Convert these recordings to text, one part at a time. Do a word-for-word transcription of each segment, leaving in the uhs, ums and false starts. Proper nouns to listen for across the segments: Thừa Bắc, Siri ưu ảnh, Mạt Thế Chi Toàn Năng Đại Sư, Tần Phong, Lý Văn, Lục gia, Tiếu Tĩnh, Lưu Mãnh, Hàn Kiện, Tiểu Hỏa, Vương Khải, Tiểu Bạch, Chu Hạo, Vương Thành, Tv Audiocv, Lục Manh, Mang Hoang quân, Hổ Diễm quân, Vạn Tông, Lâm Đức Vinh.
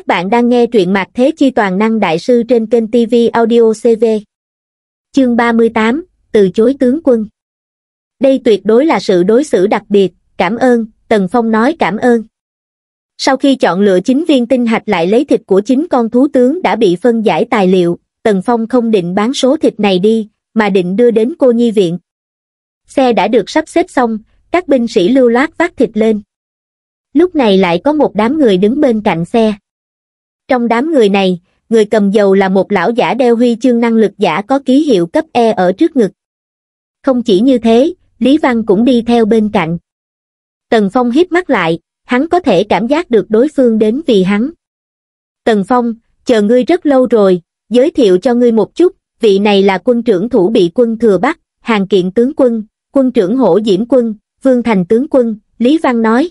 Các bạn đang nghe truyện Mạt Thế Chi Toàn Năng Đại Sư trên kênh tê vê Audiocv. Chương ba mươi tám, từ chối tướng quân. Đây tuyệt đối là sự đối xử đặc biệt, cảm ơn, Tần Phong nói cảm ơn. Sau khi chọn lựa chín viên tinh hạch lại lấy thịt của chín con thú tướng đã bị phân giải tài liệu, Tần Phong không định bán số thịt này đi, mà định đưa đến cô nhi viện. Xe đã được sắp xếp xong, các binh sĩ lưu loát vác thịt lên. Lúc này lại có một đám người đứng bên cạnh xe. Trong đám người này, người cầm dầu là một lão giả đeo huy chương năng lực giả có ký hiệu cấp E ở trước ngực. Không chỉ như thế, Lý Văn cũng đi theo bên cạnh. Tần Phong híp mắt lại, hắn có thể cảm giác được đối phương đến vì hắn. Tần Phong, chờ ngươi rất lâu rồi, giới thiệu cho ngươi một chút, vị này là quân trưởng thủ bị quân Thừa Bắc, Hàn Kiện tướng quân, quân trưởng Hổ Diễm quân, Vương Thành tướng quân, Lý Văn nói.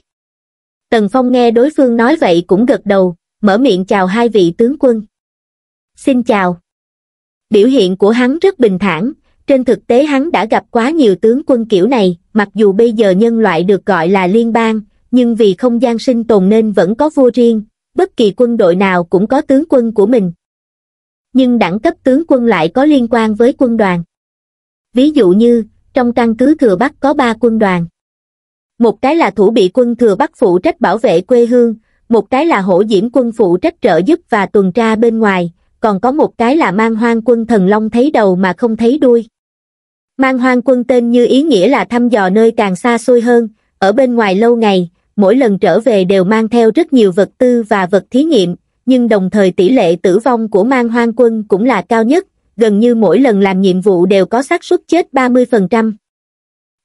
Tần Phong nghe đối phương nói vậy cũng gật đầu, mở miệng chào hai vị tướng quân. Xin chào. Biểu hiện của hắn rất bình thản, trên thực tế hắn đã gặp quá nhiều tướng quân kiểu này, mặc dù bây giờ nhân loại được gọi là liên bang, nhưng vì không gian sinh tồn nên vẫn có vua riêng, bất kỳ quân đội nào cũng có tướng quân của mình. Nhưng đẳng cấp tướng quân lại có liên quan với quân đoàn. Ví dụ như, trong căn cứ Thừa Bắc có ba quân đoàn. Một cái là thủ bị quân Thừa Bắc phụ trách bảo vệ quê hương, một cái là Hổ Diễm quân phụ trách trợ giúp và tuần tra bên ngoài, còn có một cái là Mang Hoang quân Thần Long thấy đầu mà không thấy đuôi. Mang Hoang quân tên như ý nghĩa là thăm dò nơi càng xa xôi hơn, ở bên ngoài lâu ngày, mỗi lần trở về đều mang theo rất nhiều vật tư và vật thí nghiệm, nhưng đồng thời tỷ lệ tử vong của Mang Hoang quân cũng là cao nhất, gần như mỗi lần làm nhiệm vụ đều có xác suất chết ba mươi phần trăm.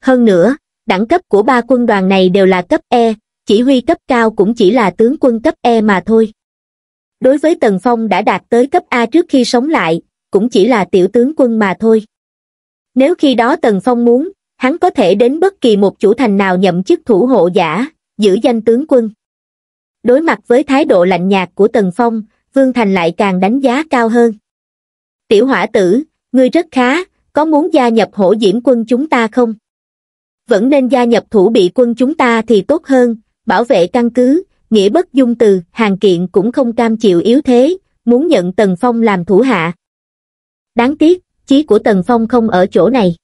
Hơn nữa, đẳng cấp của ba quân đoàn này đều là cấp E, chỉ huy cấp cao cũng chỉ là tướng quân cấp E mà thôi. Đối với Tần Phong đã đạt tới cấp A trước khi sống lại, cũng chỉ là tiểu tướng quân mà thôi. Nếu khi đó Tần Phong muốn, hắn có thể đến bất kỳ một chủ thành nào nhậm chức thủ hộ giả, giữ danh tướng quân. Đối mặt với thái độ lạnh nhạt của Tần Phong, Vương Thành lại càng đánh giá cao hơn. Tiểu hỏa tử, ngươi rất khá, có muốn gia nhập Hổ Diễm quân chúng ta không? Vẫn nên gia nhập thủ bị quân chúng ta thì tốt hơn, bảo vệ căn cứ, nghĩa bất dung từ. Hàn Kiện cũng không cam chịu yếu thế, muốn nhận Tần Phong làm thủ hạ. Đáng tiếc, chí của Tần Phong không ở chỗ này.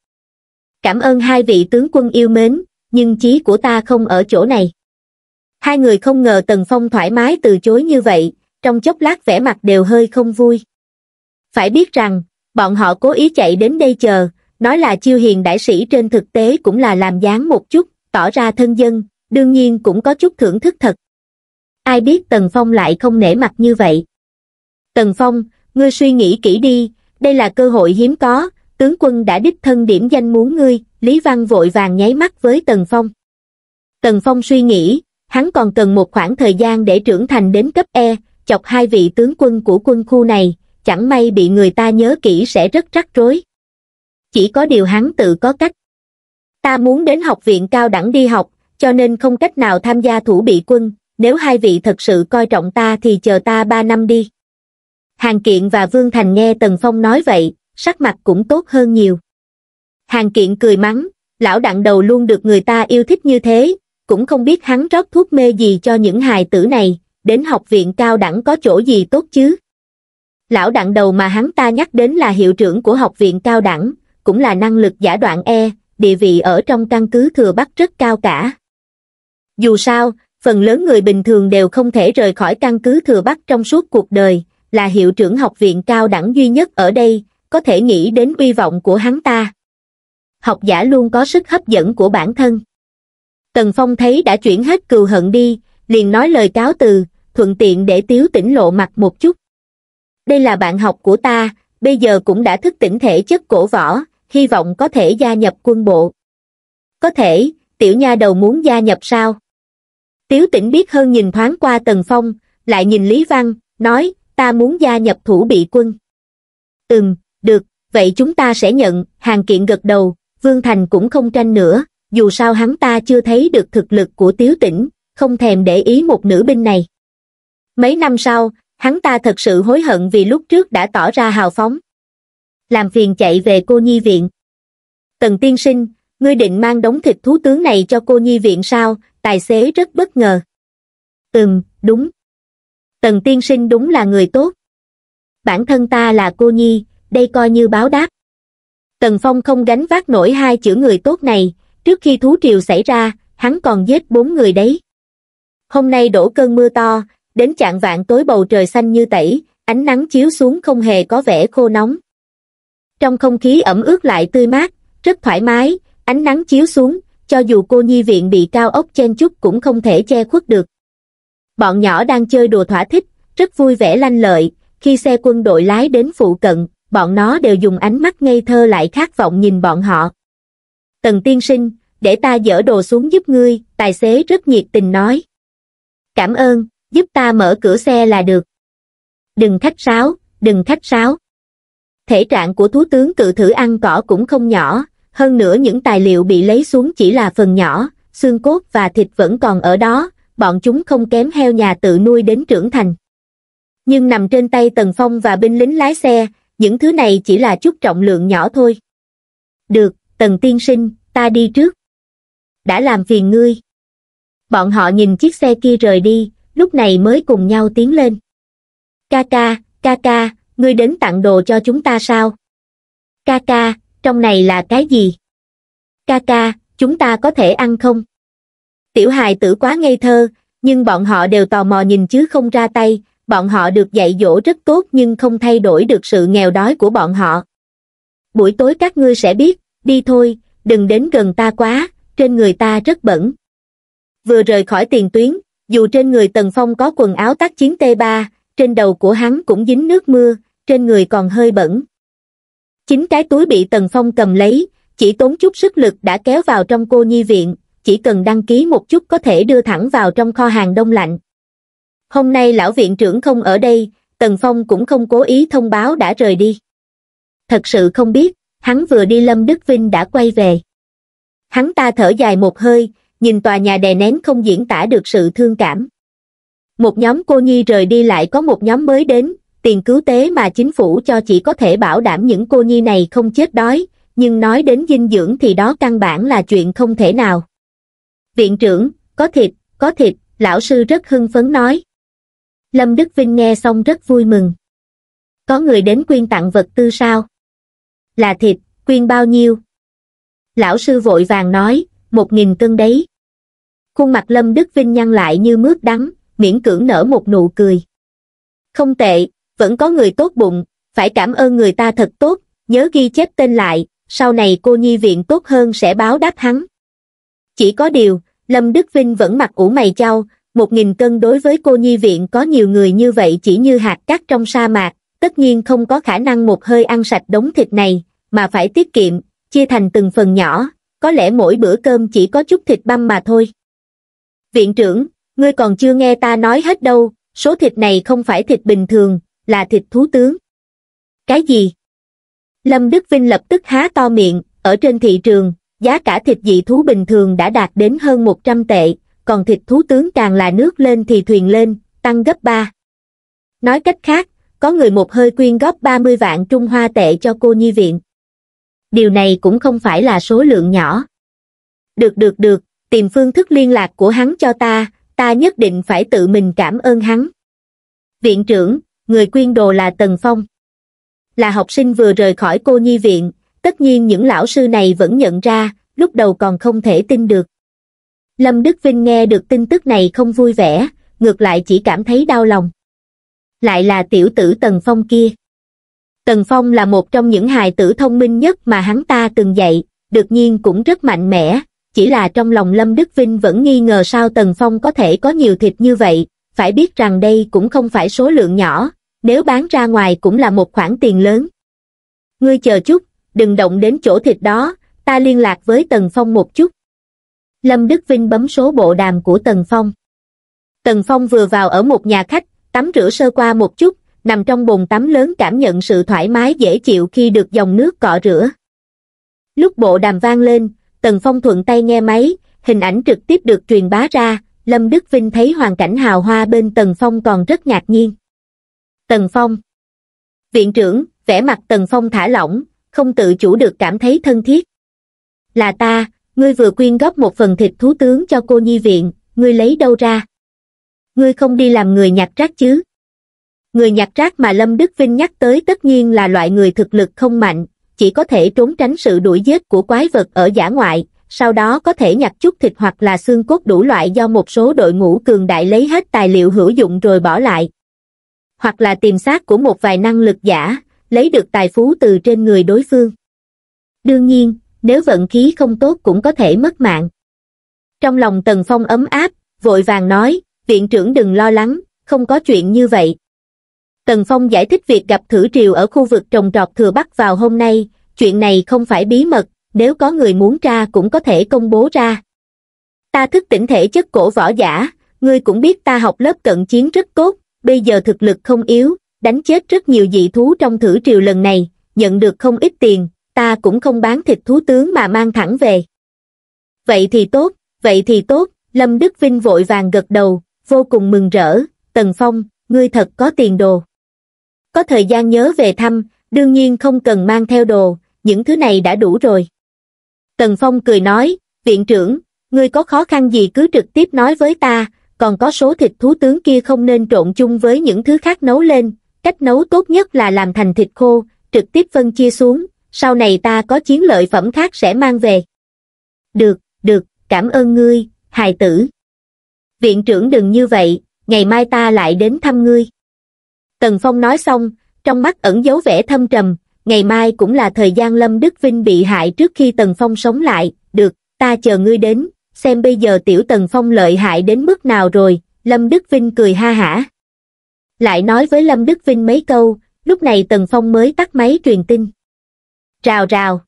Cảm ơn hai vị tướng quân yêu mến, nhưng chí của ta không ở chỗ này. Hai người không ngờ Tần Phong thoải mái từ chối như vậy, trong chốc lát vẻ mặt đều hơi không vui. Phải biết rằng, bọn họ cố ý chạy đến đây chờ, nói là chiêu hiền đại sĩ trên thực tế cũng là làm dáng một chút, tỏ ra thân dân, đương nhiên cũng có chút thưởng thức thật. Ai biết Tần Phong lại không nể mặt như vậy. Tần Phong, ngươi suy nghĩ kỹ đi, đây là cơ hội hiếm có, tướng quân đã đích thân điểm danh muốn ngươi, Lý Văn vội vàng nháy mắt với Tần Phong. Tần Phong suy nghĩ, hắn còn cần một khoảng thời gian để trưởng thành đến cấp E, chọc hai vị tướng quân của quân khu này, chẳng may bị người ta nhớ kỹ sẽ rất rắc rối. Chỉ có điều hắn tự có cách. Ta muốn đến học viện cao đẳng đi học, cho nên không cách nào tham gia thủ bị quân, nếu hai vị thật sự coi trọng ta thì chờ ta ba năm đi. Hàn Kiện và Vương Thành nghe Tần Phong nói vậy, sắc mặt cũng tốt hơn nhiều. Hàn Kiện cười mắng, lão đặng đầu luôn được người ta yêu thích như thế, cũng không biết hắn rót thuốc mê gì cho những hài tử này, đến học viện cao đẳng có chỗ gì tốt chứ. Lão đặng đầu mà hắn ta nhắc đến là hiệu trưởng của học viện cao đẳng, cũng là năng lực giả đoạn E, địa vị ở trong căn cứ Thừa Bắc rất cao cả. Dù sao, phần lớn người bình thường đều không thể rời khỏi căn cứ Thừa Bắc trong suốt cuộc đời, là hiệu trưởng học viện cao đẳng duy nhất ở đây, có thể nghĩ đến uy vọng của hắn ta. Học giả luôn có sức hấp dẫn của bản thân. Tần Phong thấy đã chuyển hết cừu hận đi, liền nói lời cáo từ, thuận tiện để Tiếu Tĩnh lộ mặt một chút. Đây là bạn học của ta, bây giờ cũng đã thức tỉnh thể chất cổ võ, hy vọng có thể gia nhập quân bộ. Có thể, tiểu nha đầu muốn gia nhập sao? Tiếu Tĩnh biết hơn nhìn thoáng qua Tần Phong, lại nhìn Lý Văn, nói, ta muốn gia nhập thủ bị quân. Ừm, được, vậy chúng ta sẽ nhận. Hàn Kiện gật đầu, Vương Thành cũng không tranh nữa, dù sao hắn ta chưa thấy được thực lực của Tiếu Tĩnh, không thèm để ý một nữ binh này. Mấy năm sau, hắn ta thật sự hối hận vì lúc trước đã tỏ ra hào phóng. Làm phiền chạy về cô nhi viện. Tần tiên sinh, ngươi định mang đống thịt thú tướng này cho cô nhi viện sao? Tài xế rất bất ngờ. Ừm, đúng. Tần tiên sinh đúng là người tốt. Bản thân ta là cô nhi, đây coi như báo đáp. Tần Phong không gánh vác nổi hai chữ người tốt này, trước khi thú triều xảy ra, hắn còn giết bốn người đấy. Hôm nay đổ cơn mưa to, đến chạng vạn tối bầu trời xanh như tẩy, ánh nắng chiếu xuống không hề có vẻ khô nóng. Trong không khí ẩm ướt lại tươi mát, rất thoải mái, ánh nắng chiếu xuống, cho dù cô nhi viện bị cao ốc chen chúc cũng không thể che khuất được. Bọn nhỏ đang chơi đùa thỏa thích, rất vui vẻ lanh lợi, khi xe quân đội lái đến phụ cận, bọn nó đều dùng ánh mắt ngây thơ lại khát vọng nhìn bọn họ. Tần tiên sinh, để ta dỡ đồ xuống giúp ngươi, tài xế rất nhiệt tình nói. Cảm ơn, giúp ta mở cửa xe là được. Đừng khách sáo, đừng khách sáo. Thể trạng của thú tướng cự thử ăn cỏ cũng không nhỏ, hơn nữa những tài liệu bị lấy xuống chỉ là phần nhỏ, xương cốt và thịt vẫn còn ở đó, bọn chúng không kém heo nhà tự nuôi đến trưởng thành. Nhưng nằm trên tay Tần Phong và binh lính lái xe, những thứ này chỉ là chút trọng lượng nhỏ thôi. Được, Tần tiên sinh, ta đi trước. Đã làm phiền ngươi. Bọn họ nhìn chiếc xe kia rời đi, lúc này mới cùng nhau tiến lên. Ca ca, ca ca, ngươi đến tặng đồ cho chúng ta sao? Ca ca, trong này là cái gì? Ca ca, chúng ta có thể ăn không? Tiểu hài tử quá ngây thơ, nhưng bọn họ đều tò mò nhìn chứ không ra tay, bọn họ được dạy dỗ rất tốt nhưng không thay đổi được sự nghèo đói của bọn họ. Buổi tối các ngươi sẽ biết, đi thôi, đừng đến gần ta quá, trên người ta rất bẩn. Vừa rời khỏi tiền tuyến, dù trên người Tần Phong có quần áo tác chiến T ba, trên đầu của hắn cũng dính nước mưa, trên người còn hơi bẩn. Chính cái túi bị Tần Phong cầm lấy, chỉ tốn chút sức lực đã kéo vào trong cô nhi viện, chỉ cần đăng ký một chút có thể đưa thẳng vào trong kho hàng đông lạnh. Hôm nay lão viện trưởng không ở đây, Tần Phong cũng không cố ý thông báo đã rời đi. Thật sự không biết, hắn vừa đi Lâm Đức Vinh đã quay về. Hắn ta thở dài một hơi, nhìn tòa nhà đè nén không diễn tả được sự thương cảm. Một nhóm cô nhi rời đi lại có một nhóm mới đến, tiền cứu tế mà chính phủ cho chỉ có thể bảo đảm những cô nhi này không chết đói, nhưng nói đến dinh dưỡng thì đó căn bản là chuyện không thể nào. Viện trưởng, có thịt, có thịt, lão sư rất hưng phấn nói. Lâm Đức Vinh nghe xong rất vui mừng. Có người đến quyên tặng vật tư sao? Là thịt, quyên bao nhiêu? Lão sư vội vàng nói, một nghìn cân đấy. Khuôn mặt Lâm Đức Vinh nhăn lại như mướp đắng, miễn cưỡng nở một nụ cười. Không tệ, vẫn có người tốt bụng, phải cảm ơn người ta thật tốt, nhớ ghi chép tên lại, sau này cô nhi viện tốt hơn sẽ báo đáp hắn. Chỉ có điều, Lâm Đức Vinh vẫn mặt ủ mày chau, một nghìn cân đối với cô nhi viện có nhiều người như vậy chỉ như hạt cát trong sa mạc, tất nhiên không có khả năng một hơi ăn sạch đống thịt này, mà phải tiết kiệm, chia thành từng phần nhỏ, có lẽ mỗi bữa cơm chỉ có chút thịt băm mà thôi. Viện trưởng, ngươi còn chưa nghe ta nói hết đâu, số thịt này không phải thịt bình thường, là thịt thú tướng. Cái gì? Lâm Đức Vinh lập tức há to miệng, ở trên thị trường, giá cả thịt dị thú bình thường đã đạt đến hơn một trăm tệ, còn thịt thú tướng càng là nước lên thì thuyền lên, tăng gấp ba. Nói cách khác, có người một hơi quyên góp ba mươi vạn Trung Hoa tệ cho cô nhi viện. Điều này cũng không phải là số lượng nhỏ. Được được được, tìm phương thức liên lạc của hắn cho ta, ta nhất định phải tự mình cảm ơn hắn. Viện trưởng, người quyên đồ là Tần Phong. Là học sinh vừa rời khỏi cô nhi viện, tất nhiên những lão sư này vẫn nhận ra, lúc đầu còn không thể tin được. Lâm Đức Vinh nghe được tin tức này không vui vẻ, ngược lại chỉ cảm thấy đau lòng. Lại là tiểu tử Tần Phong kia. Tần Phong là một trong những hài tử thông minh nhất mà hắn ta từng dạy, đương nhiên cũng rất mạnh mẽ, chỉ là trong lòng Lâm Đức Vinh vẫn nghi ngờ sao Tần Phong có thể có nhiều thịt như vậy, phải biết rằng đây cũng không phải số lượng nhỏ, nếu bán ra ngoài cũng là một khoản tiền lớn. Ngươi chờ chút, đừng động đến chỗ thịt đó, ta liên lạc với Tần Phong một chút. Lâm Đức Vinh bấm số bộ đàm của Tần Phong. Tần Phong vừa vào ở một nhà khách, tắm rửa sơ qua một chút, nằm trong bồn tắm lớn cảm nhận sự thoải mái dễ chịu khi được dòng nước cọ rửa. Lúc bộ đàm vang lên, Tần Phong thuận tay nghe máy, hình ảnh trực tiếp được truyền bá ra, Lâm Đức Vinh thấy hoàn cảnh hào hoa bên Tần Phong còn rất ngạc nhiên. Tần Phong. Viện trưởng, vẻ mặt Tần Phong thả lỏng, không tự chủ được cảm thấy thân thiết. Là ta, ngươi vừa quyên góp một phần thịt thú tướng cho cô nhi viện, ngươi lấy đâu ra? Ngươi không đi làm người nhặt rác chứ? Người nhặt rác mà Lâm Đức Vinh nhắc tới tất nhiên là loại người thực lực không mạnh, chỉ có thể trốn tránh sự đuổi giết của quái vật ở dã ngoại, sau đó có thể nhặt chút thịt hoặc là xương cốt đủ loại do một số đội ngũ cường đại lấy hết tài liệu hữu dụng rồi bỏ lại. Hoặc là tìm xác của một vài năng lực giả, lấy được tài phú từ trên người đối phương. Đương nhiên, nếu vận khí không tốt cũng có thể mất mạng. Trong lòng Tần Phong ấm áp, vội vàng nói, viện trưởng đừng lo lắng, không có chuyện như vậy. Tần Phong giải thích việc gặp thử triều ở khu vực trồng trọt Thừa Bắc vào hôm nay, chuyện này không phải bí mật, nếu có người muốn tra cũng có thể công bố ra. Ta thức tỉnh thể chất cổ võ giả, ngươi cũng biết ta học lớp cận chiến rất tốt, bây giờ thực lực không yếu, đánh chết rất nhiều dị thú trong thử triều lần này, nhận được không ít tiền, ta cũng không bán thịt thú tướng mà mang thẳng về. Vậy thì tốt, vậy thì tốt, Lâm Đức Vinh vội vàng gật đầu, vô cùng mừng rỡ, Tần Phong, ngươi thật có tiền đồ. Có thời gian nhớ về thăm, đương nhiên không cần mang theo đồ, những thứ này đã đủ rồi. Tần Phong cười nói, viện trưởng, ngươi có khó khăn gì cứ trực tiếp nói với ta, còn có số thịt thú tướng kia không nên trộn chung với những thứ khác nấu lên, cách nấu tốt nhất là làm thành thịt khô, trực tiếp phân chia xuống, sau này ta có chiến lợi phẩm khác sẽ mang về. Được, được, cảm ơn ngươi, hài tử. Viện trưởng đừng như vậy, ngày mai ta lại đến thăm ngươi. Tần Phong nói xong, trong mắt ẩn giấu vẻ thâm trầm, ngày mai cũng là thời gian Lâm Đức Vinh bị hại trước khi Tần Phong sống lại, được, ta chờ ngươi đến, xem bây giờ tiểu Tần Phong lợi hại đến mức nào rồi, Lâm Đức Vinh cười ha hả. Lại nói với Lâm Đức Vinh mấy câu, lúc này Tần Phong mới tắt máy truyền tin. Rào rào.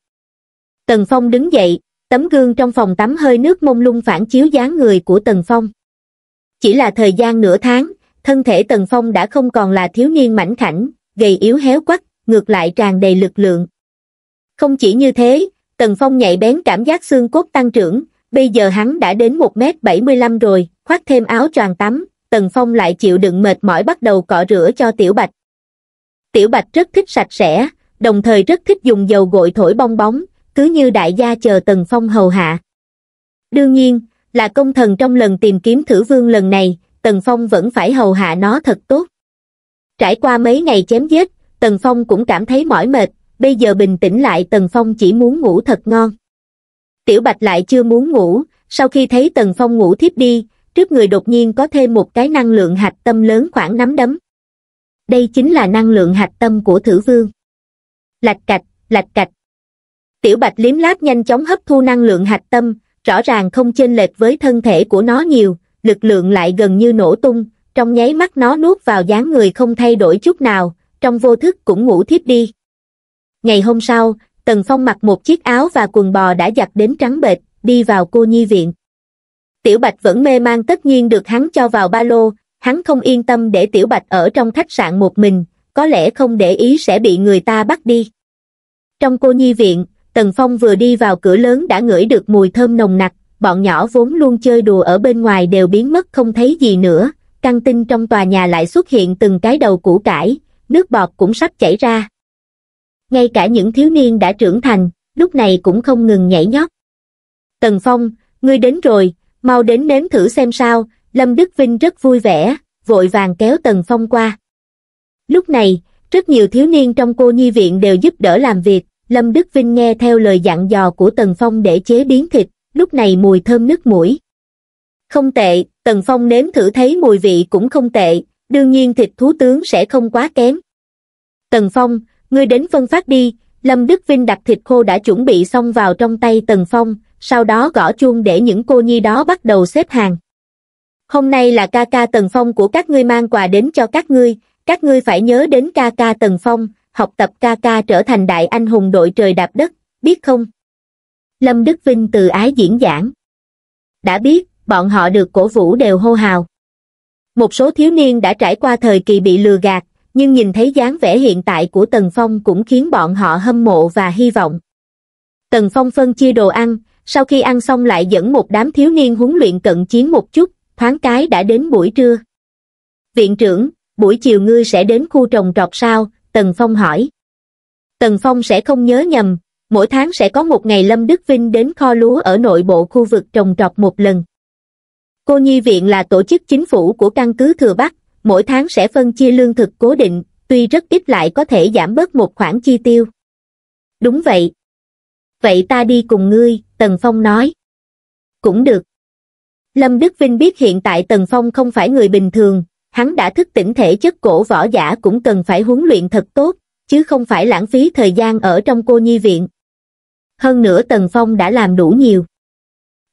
Tần Phong đứng dậy, tấm gương trong phòng tắm hơi nước mông lung phản chiếu dáng người của Tần Phong. Chỉ là thời gian nửa tháng, thân thể Tần Phong đã không còn là thiếu niên mảnh khảnh, gầy yếu héo quắt, ngược lại tràn đầy lực lượng. Không chỉ như thế, Tần Phong nhạy bén cảm giác xương cốt tăng trưởng, bây giờ hắn đã đến một mét bảy mươi lăm rồi, khoác thêm áo choàng tắm, Tần Phong lại chịu đựng mệt mỏi bắt đầu cọ rửa cho Tiểu Bạch. Tiểu Bạch rất thích sạch sẽ, đồng thời rất thích dùng dầu gội thổi bong bóng, cứ như đại gia chờ Tần Phong hầu hạ. Đương nhiên, là công thần trong lần tìm kiếm thử vương lần này, Tần Phong vẫn phải hầu hạ nó thật tốt. Trải qua mấy ngày chém giết, Tần Phong cũng cảm thấy mỏi mệt, bây giờ bình tĩnh lại Tần Phong chỉ muốn ngủ thật ngon. Tiểu Bạch lại chưa muốn ngủ, sau khi thấy Tần Phong ngủ thiếp đi, trước người đột nhiên có thêm một cái năng lượng hạch tâm lớn khoảng nắm đấm. Đây chính là năng lượng hạch tâm của thử vương. Lạch cạch, lạch cạch. Tiểu Bạch liếm láp nhanh chóng hấp thu năng lượng hạch tâm, rõ ràng không chênh lệch với thân thể của nó nhiều, lực lượng lại gần như nổ tung, trong nháy mắt nó nuốt vào dáng người không thay đổi chút nào, trong vô thức cũng ngủ thiếp đi. Ngày hôm sau, Tần Phong mặc một chiếc áo và quần bò đã giặt đến trắng bệt, đi vào cô nhi viện. Tiểu Bạch vẫn mê man tất nhiên được hắn cho vào ba lô, hắn không yên tâm để Tiểu Bạch ở trong khách sạn một mình, có lẽ không để ý sẽ bị người ta bắt đi. Trong cô nhi viện, Tần Phong vừa đi vào cửa lớn đã ngửi được mùi thơm nồng nặc, bọn nhỏ vốn luôn chơi đùa ở bên ngoài đều biến mất không thấy gì nữa, căng tin trong tòa nhà lại xuất hiện từng cái đầu củ cải, nước bọt cũng sắp chảy ra. Ngay cả những thiếu niên đã trưởng thành, lúc này cũng không ngừng nhảy nhót. Tần Phong, ngươi đến rồi, mau đến nếm thử xem sao, Lâm Đức Vinh rất vui vẻ, vội vàng kéo Tần Phong qua. Lúc này, rất nhiều thiếu niên trong cô nhi viện đều giúp đỡ làm việc, Lâm Đức Vinh nghe theo lời dặn dò của Tần Phong để chế biến thịt, lúc này mùi thơm nức mũi. Không tệ, Tần Phong nếm thử thấy mùi vị cũng không tệ, đương nhiên thịt thú tướng sẽ không quá kém. Tần Phong, ngươi đến phân phát đi, Lâm Đức Vinh đặt thịt khô đã chuẩn bị xong vào trong tay Tần Phong, sau đó gõ chuông để những cô nhi đó bắt đầu xếp hàng. Hôm nay là ca ca Tần Phong của các ngươi mang quà đến cho các ngươi, các ngươi phải nhớ đến ca ca Tần Phong, học tập ca ca trở thành đại anh hùng đội trời đạp đất, biết không? Lâm Đức Vinh từ ái diễn giảng. Đã biết, bọn họ được cổ vũ đều hô hào. Một số thiếu niên đã trải qua thời kỳ bị lừa gạt, nhưng nhìn thấy dáng vẻ hiện tại của Tần Phong cũng khiến bọn họ hâm mộ và hy vọng. Tần Phong phân chia đồ ăn, sau khi ăn xong lại dẫn một đám thiếu niên huấn luyện cận chiến một chút, thoáng cái đã đến buổi trưa. Viện trưởng, buổi chiều ngươi sẽ đến khu trồng trọt sao? Tần Phong hỏi. Tần Phong sẽ không nhớ nhầm, mỗi tháng sẽ có một ngày Lâm Đức Vinh đến kho lúa ở nội bộ khu vực trồng trọt một lần. Cô nhi viện là tổ chức chính phủ của căn cứ Thừa Bắc, mỗi tháng sẽ phân chia lương thực cố định, tuy rất ít lại có thể giảm bớt một khoản chi tiêu. Đúng vậy. Vậy ta đi cùng ngươi, Tần Phong nói. Cũng được. Lâm Đức Vinh biết hiện tại Tần Phong không phải người bình thường, hắn đã thức tỉnh thể chất cổ võ giả cũng cần phải huấn luyện thật tốt, chứ không phải lãng phí thời gian ở trong cô nhi viện. Hơn nữa Tần Phong đã làm đủ nhiều.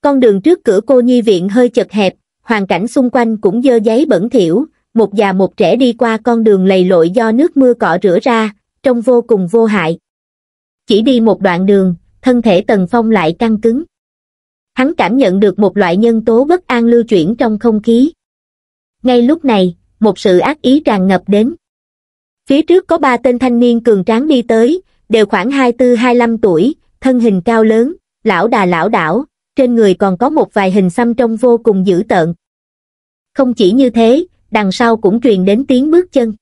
Con đường trước cửa cô nhi viện hơi chật hẹp, hoàn cảnh xung quanh cũng dơ giấy bẩn thỉu, một già một trẻ đi qua con đường lầy lội do nước mưa cọ rửa ra, trông vô cùng vô hại. Chỉ đi một đoạn đường, thân thể Tần Phong lại căng cứng. Hắn cảm nhận được một loại nhân tố bất an lưu chuyển trong không khí. Ngay lúc này, một sự ác ý tràn ngập đến. Phía trước có ba tên thanh niên cường tráng đi tới, đều khoảng hai mươi tư hai mươi lăm tuổi, thân hình cao lớn, lão đà lão đảo, trên người còn có một vài hình xăm trông vô cùng dữ tợn. Không chỉ như thế, đằng sau cũng truyền đến tiếng bước chân.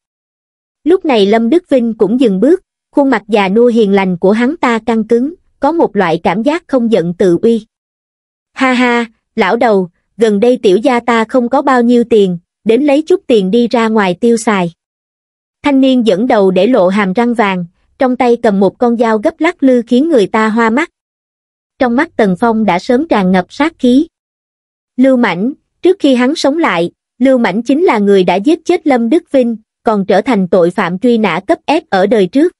Lúc này Lâm Đức Vinh cũng dừng bước, khuôn mặt già nua hiền lành của hắn ta căng cứng, có một loại cảm giác không giận tự uy. Ha ha, lão đầu, gần đây tiểu gia ta không có bao nhiêu tiền, đến lấy chút tiền đi ra ngoài tiêu xài. Thanh niên dẫn đầu để lộ hàm răng vàng, trong tay cầm một con dao gấp lắc lư khiến người ta hoa mắt. Trong mắt Tần Phong đã sớm tràn ngập sát khí. Lưu Mãnh, trước khi hắn sống lại, Lưu Mãnh chính là người đã giết chết Lâm Đức Vinh, còn trở thành tội phạm truy nã cấp ép ở đời trước.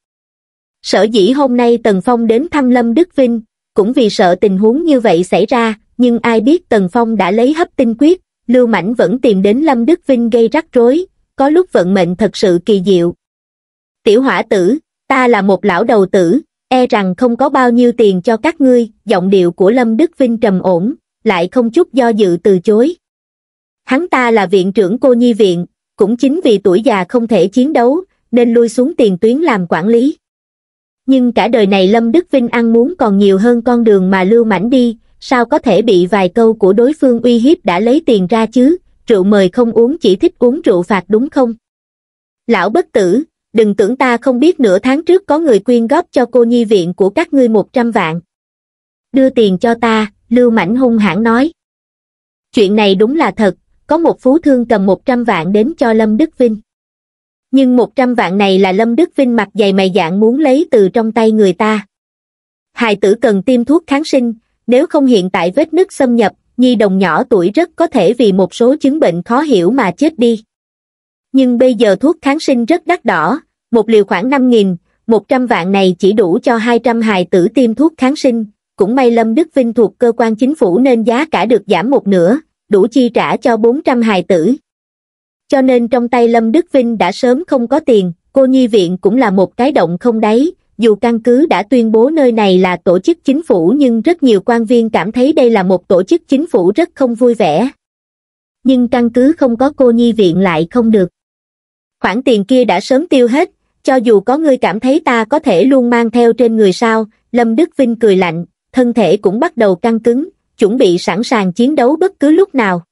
Sở dĩ hôm nay Tần Phong đến thăm Lâm Đức Vinh, cũng vì sợ tình huống như vậy xảy ra, nhưng ai biết Tần Phong đã lấy hấp tinh quyết, Lưu Mãnh vẫn tìm đến Lâm Đức Vinh gây rắc rối, có lúc vận mệnh thật sự kỳ diệu. Tiểu hỏa tử, ta là một lão đầu tử, e rằng không có bao nhiêu tiền cho các ngươi, giọng điệu của Lâm Đức Vinh trầm ổn, lại không chút do dự từ chối. Hắn ta là viện trưởng cô nhi viện, cũng chính vì tuổi già không thể chiến đấu, nên lui xuống tiền tuyến làm quản lý. Nhưng cả đời này Lâm Đức Vinh ăn muốn còn nhiều hơn con đường mà Lưu Mãnh đi, sao có thể bị vài câu của đối phương uy hiếp đã lấy tiền ra chứ, rượu mời không uống chỉ thích uống rượu phạt đúng không? Lão bất tử, đừng tưởng ta không biết nửa tháng trước có người quyên góp cho cô nhi viện của các ngươi một trăm vạn. Đưa tiền cho ta, Lưu Mãnh hung hãn nói. Chuyện này đúng là thật, có một phú thương cầm một trăm vạn đến cho Lâm Đức Vinh. Nhưng một trăm vạn này là Lâm Đức Vinh mặt dày mày dạn muốn lấy từ trong tay người ta. Hài tử cần tiêm thuốc kháng sinh, nếu không hiện tại vết nứt xâm nhập, nhi đồng nhỏ tuổi rất có thể vì một số chứng bệnh khó hiểu mà chết đi. Nhưng bây giờ thuốc kháng sinh rất đắt đỏ, một liều khoảng năm nghìn, một trăm vạn này chỉ đủ cho hai trăm hài tử tiêm thuốc kháng sinh, cũng may Lâm Đức Vinh thuộc cơ quan chính phủ nên giá cả được giảm một nửa, đủ chi trả cho bốn trăm hài tử. Cho nên trong tay Lâm Đức Vinh đã sớm không có tiền, cô nhi viện cũng là một cái động không đáy, dù căn cứ đã tuyên bố nơi này là tổ chức chính phủ nhưng rất nhiều quan viên cảm thấy đây là một tổ chức chính phủ rất không vui vẻ. Nhưng căn cứ không có cô nhi viện lại không được. Khoản tiền kia đã sớm tiêu hết, cho dù có người cảm thấy ta có thể luôn mang theo trên người sao, Lâm Đức Vinh cười lạnh, thân thể cũng bắt đầu căng cứng, chuẩn bị sẵn sàng chiến đấu bất cứ lúc nào.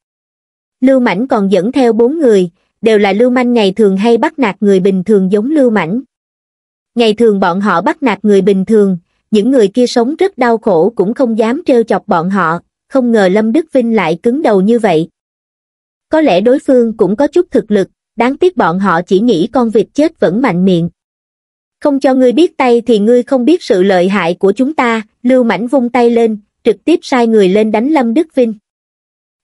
Lưu Mãnh còn dẫn theo bốn người, đều là lưu manh ngày thường hay bắt nạt người bình thường giống Lưu Mãnh. Ngày thường bọn họ bắt nạt người bình thường, những người kia sống rất đau khổ cũng không dám trêu chọc bọn họ, không ngờ Lâm Đức Vinh lại cứng đầu như vậy. Có lẽ đối phương cũng có chút thực lực, đáng tiếc bọn họ chỉ nghĩ con vịt chết vẫn mạnh miệng. Không cho ngươi biết tay thì ngươi không biết sự lợi hại của chúng ta, Lưu Mãnh vung tay lên, trực tiếp sai người lên đánh Lâm Đức Vinh.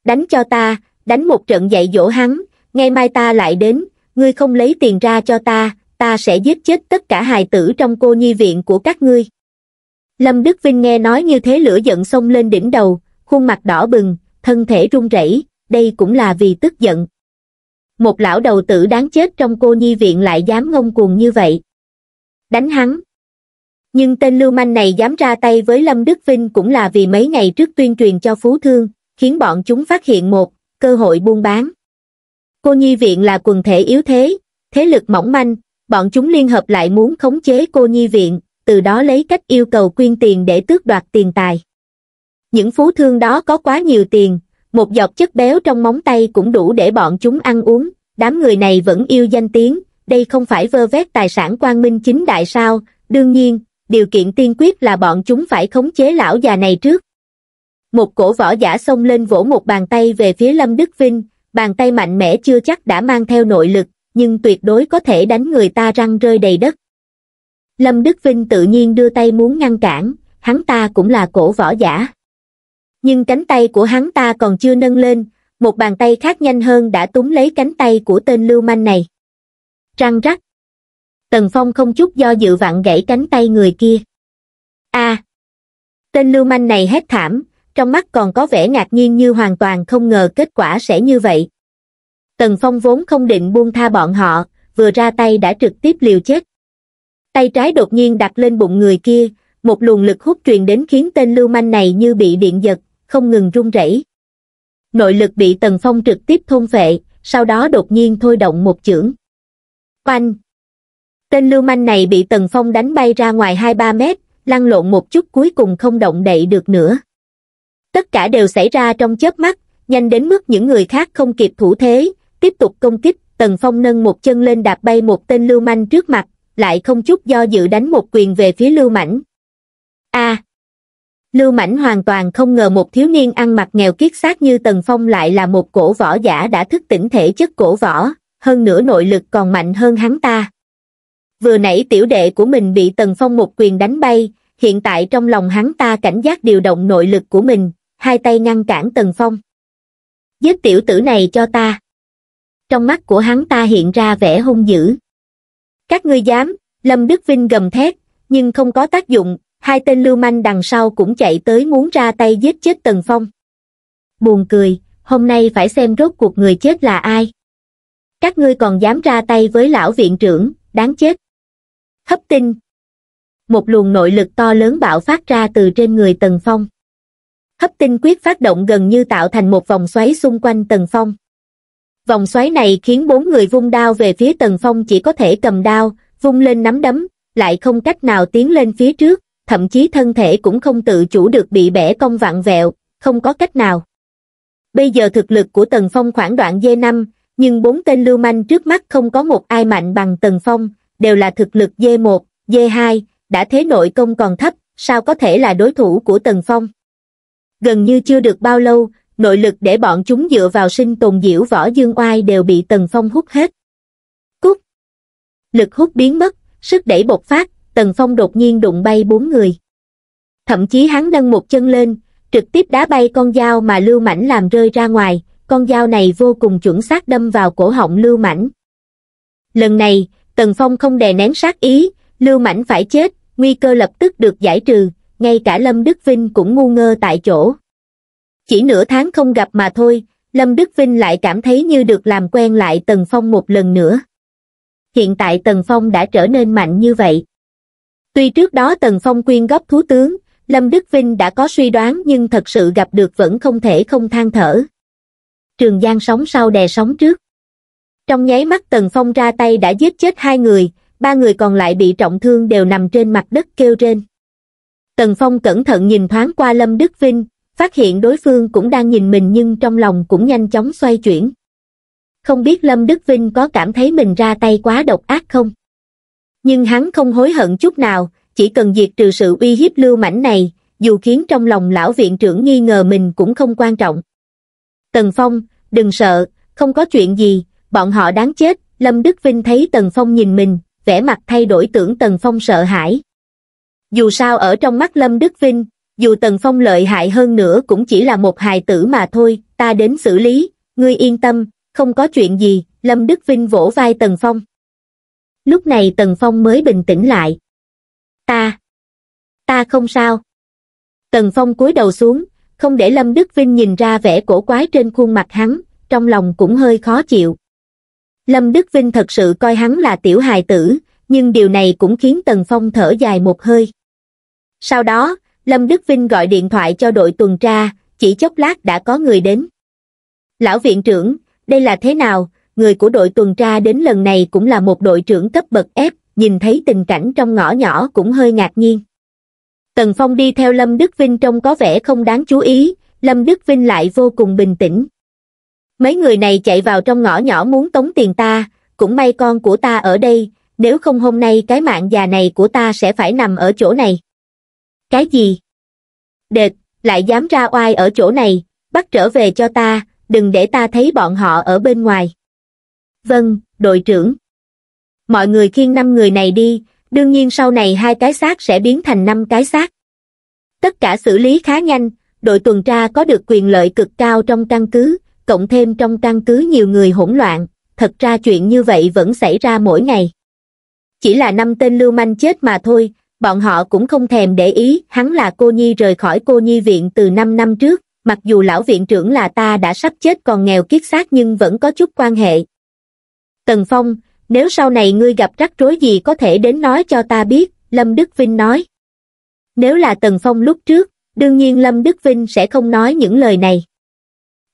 Đánh cho ta, đánh một trận dạy dỗ hắn, ngày mai ta lại đến, ngươi không lấy tiền ra cho ta, ta sẽ giết chết tất cả hài tử trong cô nhi viện của các ngươi. Lâm Đức Vinh nghe nói như thế lửa giận xông lên đỉnh đầu, khuôn mặt đỏ bừng, thân thể run rẩy, đây cũng là vì tức giận. Một lão đầu tử đáng chết trong cô nhi viện lại dám ngông cuồng như vậy. Đánh hắn. Nhưng tên lưu manh này dám ra tay với Lâm Đức Vinh cũng là vì mấy ngày trước tuyên truyền cho phú thương, khiến bọn chúng phát hiện một cơ hội buôn bán. Cô nhi viện là quần thể yếu thế, thế lực mỏng manh, bọn chúng liên hợp lại muốn khống chế cô nhi viện, từ đó lấy cách yêu cầu quyên tiền để tước đoạt tiền tài. Những phú thương đó có quá nhiều tiền, một giọt chất béo trong móng tay cũng đủ để bọn chúng ăn uống, đám người này vẫn yêu danh tiếng, đây không phải vơ vét tài sản quang minh chính đại sao, đương nhiên, điều kiện tiên quyết là bọn chúng phải khống chế lão già này trước. Một cổ võ giả xông lên vỗ một bàn tay về phía Lâm Đức Vinh, bàn tay mạnh mẽ chưa chắc đã mang theo nội lực, nhưng tuyệt đối có thể đánh người ta răng rơi đầy đất. Lâm Đức Vinh tự nhiên đưa tay muốn ngăn cản, hắn ta cũng là cổ võ giả. Nhưng cánh tay của hắn ta còn chưa nâng lên, một bàn tay khác nhanh hơn đã túm lấy cánh tay của tên lưu manh này. Răng rắc. Tần Phong không chút do dự vặn gãy cánh tay người kia. A! À, tên lưu manh này hét thảm, trong mắt còn có vẻ ngạc nhiên như hoàn toàn không ngờ kết quả sẽ như vậy. Tần Phong vốn không định buông tha bọn họ, vừa ra tay đã trực tiếp liều chết. Tay trái đột nhiên đặt lên bụng người kia, một luồng lực hút truyền đến khiến tên lưu manh này như bị điện giật, không ngừng run rẩy. Nội lực bị Tần Phong trực tiếp thôn phệ, sau đó đột nhiên thôi động một chưởng. Oanh! Tên lưu manh này bị Tần Phong đánh bay ra ngoài hai ba mét, lăn lộn một chút cuối cùng không động đậy được nữa. Tất cả đều xảy ra trong chớp mắt, nhanh đến mức những người khác không kịp thủ thế, tiếp tục công kích. Tần Phong nâng một chân lên đạp bay một tên lưu manh trước mặt, lại không chút do dự đánh một quyền về phía lưu mãnh. A! À, lưu mãnh hoàn toàn không ngờ một thiếu niên ăn mặc nghèo kiết xác như Tần Phong lại là một cổ võ giả đã thức tỉnh thể chất cổ võ, hơn nữa nội lực còn mạnh hơn hắn ta. Vừa nãy tiểu đệ của mình bị Tần Phong một quyền đánh bay, hiện tại trong lòng hắn ta cảnh giác điều động nội lực của mình, hai tay ngăn cản Tần Phong. Giết tiểu tử này cho ta. Trong mắt của hắn ta hiện ra vẻ hung dữ. Các ngươi dám! Lâm Đức Vinh gầm thét, nhưng không có tác dụng, hai tên lưu manh đằng sau cũng chạy tới muốn ra tay giết chết Tần Phong. Buồn cười, hôm nay phải xem rốt cuộc người chết là ai. Các ngươi còn dám ra tay với lão viện trưởng, đáng chết. Hấp tinh. Một luồng nội lực to lớn bạo phát ra từ trên người Tần Phong. Hấp tinh quyết phát động gần như tạo thành một vòng xoáy xung quanh Tần Phong. Vòng xoáy này khiến bốn người vung đao về phía Tần Phong chỉ có thể cầm đao, vung lên nắm đấm, lại không cách nào tiến lên phía trước, thậm chí thân thể cũng không tự chủ được bị bẻ cong vặn vẹo, không có cách nào. Bây giờ thực lực của Tần Phong khoảng đoạn D năm, nhưng bốn tên lưu manh trước mắt không có một ai mạnh bằng Tần Phong, đều là thực lực D một, D hai, đã thế nội công còn thấp, sao có thể là đối thủ của Tần Phong. Gần như chưa được bao lâu, nội lực để bọn chúng dựa vào sinh tồn diễu võ dương oai đều bị Tần Phong hút hết. Cút! Lực hút biến mất, sức đẩy bộc phát, Tần Phong đột nhiên đụng bay bốn người. Thậm chí hắn nâng một chân lên, trực tiếp đá bay con dao mà lưu mãnh làm rơi ra ngoài, con dao này vô cùng chuẩn xác đâm vào cổ họng lưu mãnh. Lần này, Tần Phong không đè nén sát ý, lưu mãnh phải chết, nguy cơ lập tức được giải trừ, ngay cả Lâm Đức Vinh cũng ngu ngơ tại chỗ. Chỉ nửa tháng không gặp mà thôi, Lâm Đức Vinh lại cảm thấy như được làm quen lại Tần Phong một lần nữa. Hiện tại Tần Phong đã trở nên mạnh như vậy. Tuy trước đó Tần Phong quyên góp thú tướng, Lâm Đức Vinh đã có suy đoán nhưng thật sự gặp được vẫn không thể không than thở. Trường giang sóng sau đè sóng trước. Trong nháy mắt Tần Phong ra tay đã giết chết hai người, ba người còn lại bị trọng thương đều nằm trên mặt đất kêu rên. Tần Phong cẩn thận nhìn thoáng qua Lâm Đức Vinh, phát hiện đối phương cũng đang nhìn mình nhưng trong lòng cũng nhanh chóng xoay chuyển. Không biết Lâm Đức Vinh có cảm thấy mình ra tay quá độc ác không? Nhưng hắn không hối hận chút nào, chỉ cần diệt trừ sự uy hiếp lưu mãnh này, dù khiến trong lòng lão viện trưởng nghi ngờ mình cũng không quan trọng. Tần Phong, đừng sợ, không có chuyện gì, bọn họ đáng chết. Lâm Đức Vinh thấy Tần Phong nhìn mình, vẻ mặt thay đổi tưởng Tần Phong sợ hãi. Dù sao ở trong mắt Lâm Đức Vinh, dù Tần Phong lợi hại hơn nữa cũng chỉ là một hài tử mà thôi, ta đến xử lý, ngươi yên tâm, không có chuyện gì. Lâm Đức Vinh vỗ vai Tần Phong. Lúc này Tần Phong mới bình tĩnh lại. Ta, ta không sao. Tần Phong cúi đầu xuống, không để Lâm Đức Vinh nhìn ra vẻ cổ quái trên khuôn mặt hắn, trong lòng cũng hơi khó chịu. Lâm Đức Vinh thật sự coi hắn là tiểu hài tử, nhưng điều này cũng khiến Tần Phong thở dài một hơi. Sau đó, Lâm Đức Vinh gọi điện thoại cho đội tuần tra, chỉ chốc lát đã có người đến. Lão viện trưởng, đây là thế nào? Người của đội tuần tra đến lần này cũng là một đội trưởng cấp bậc F, nhìn thấy tình cảnh trong ngõ nhỏ cũng hơi ngạc nhiên. Tần Phong đi theo Lâm Đức Vinh trông có vẻ không đáng chú ý, Lâm Đức Vinh lại vô cùng bình tĩnh. Mấy người này chạy vào trong ngõ nhỏ muốn tống tiền ta, cũng may con của ta ở đây, nếu không hôm nay cái mạng già này của ta sẽ phải nằm ở chỗ này. Cái gì? Đệt, lại dám ra oai ở chỗ này, bắt trở về cho ta. đừng để ta thấy bọn họ ở bên ngoài. Vâng, đội trưởng. Mọi người khiêng năm người này đi, đương nhiên sau này hai cái xác sẽ biến thành năm cái xác. Tất cả xử lý khá nhanh, đội tuần tra có được quyền lợi cực cao trong căn cứ, cộng thêm trong căn cứ nhiều người hỗn loạn, thật ra chuyện như vậy vẫn xảy ra mỗi ngày. Chỉ là năm tên lưu manh chết mà thôi, bọn họ cũng không thèm để ý, hắn là cô nhi rời khỏi cô nhi viện từ năm năm trước, mặc dù lão viện trưởng là ta đã sắp chết còn nghèo kiết xác nhưng vẫn có chút quan hệ. Tần Phong, nếu sau này ngươi gặp rắc rối gì có thể đến nói cho ta biết, Lâm Đức Vinh nói. Nếu là Tần Phong lúc trước, đương nhiên Lâm Đức Vinh sẽ không nói những lời này.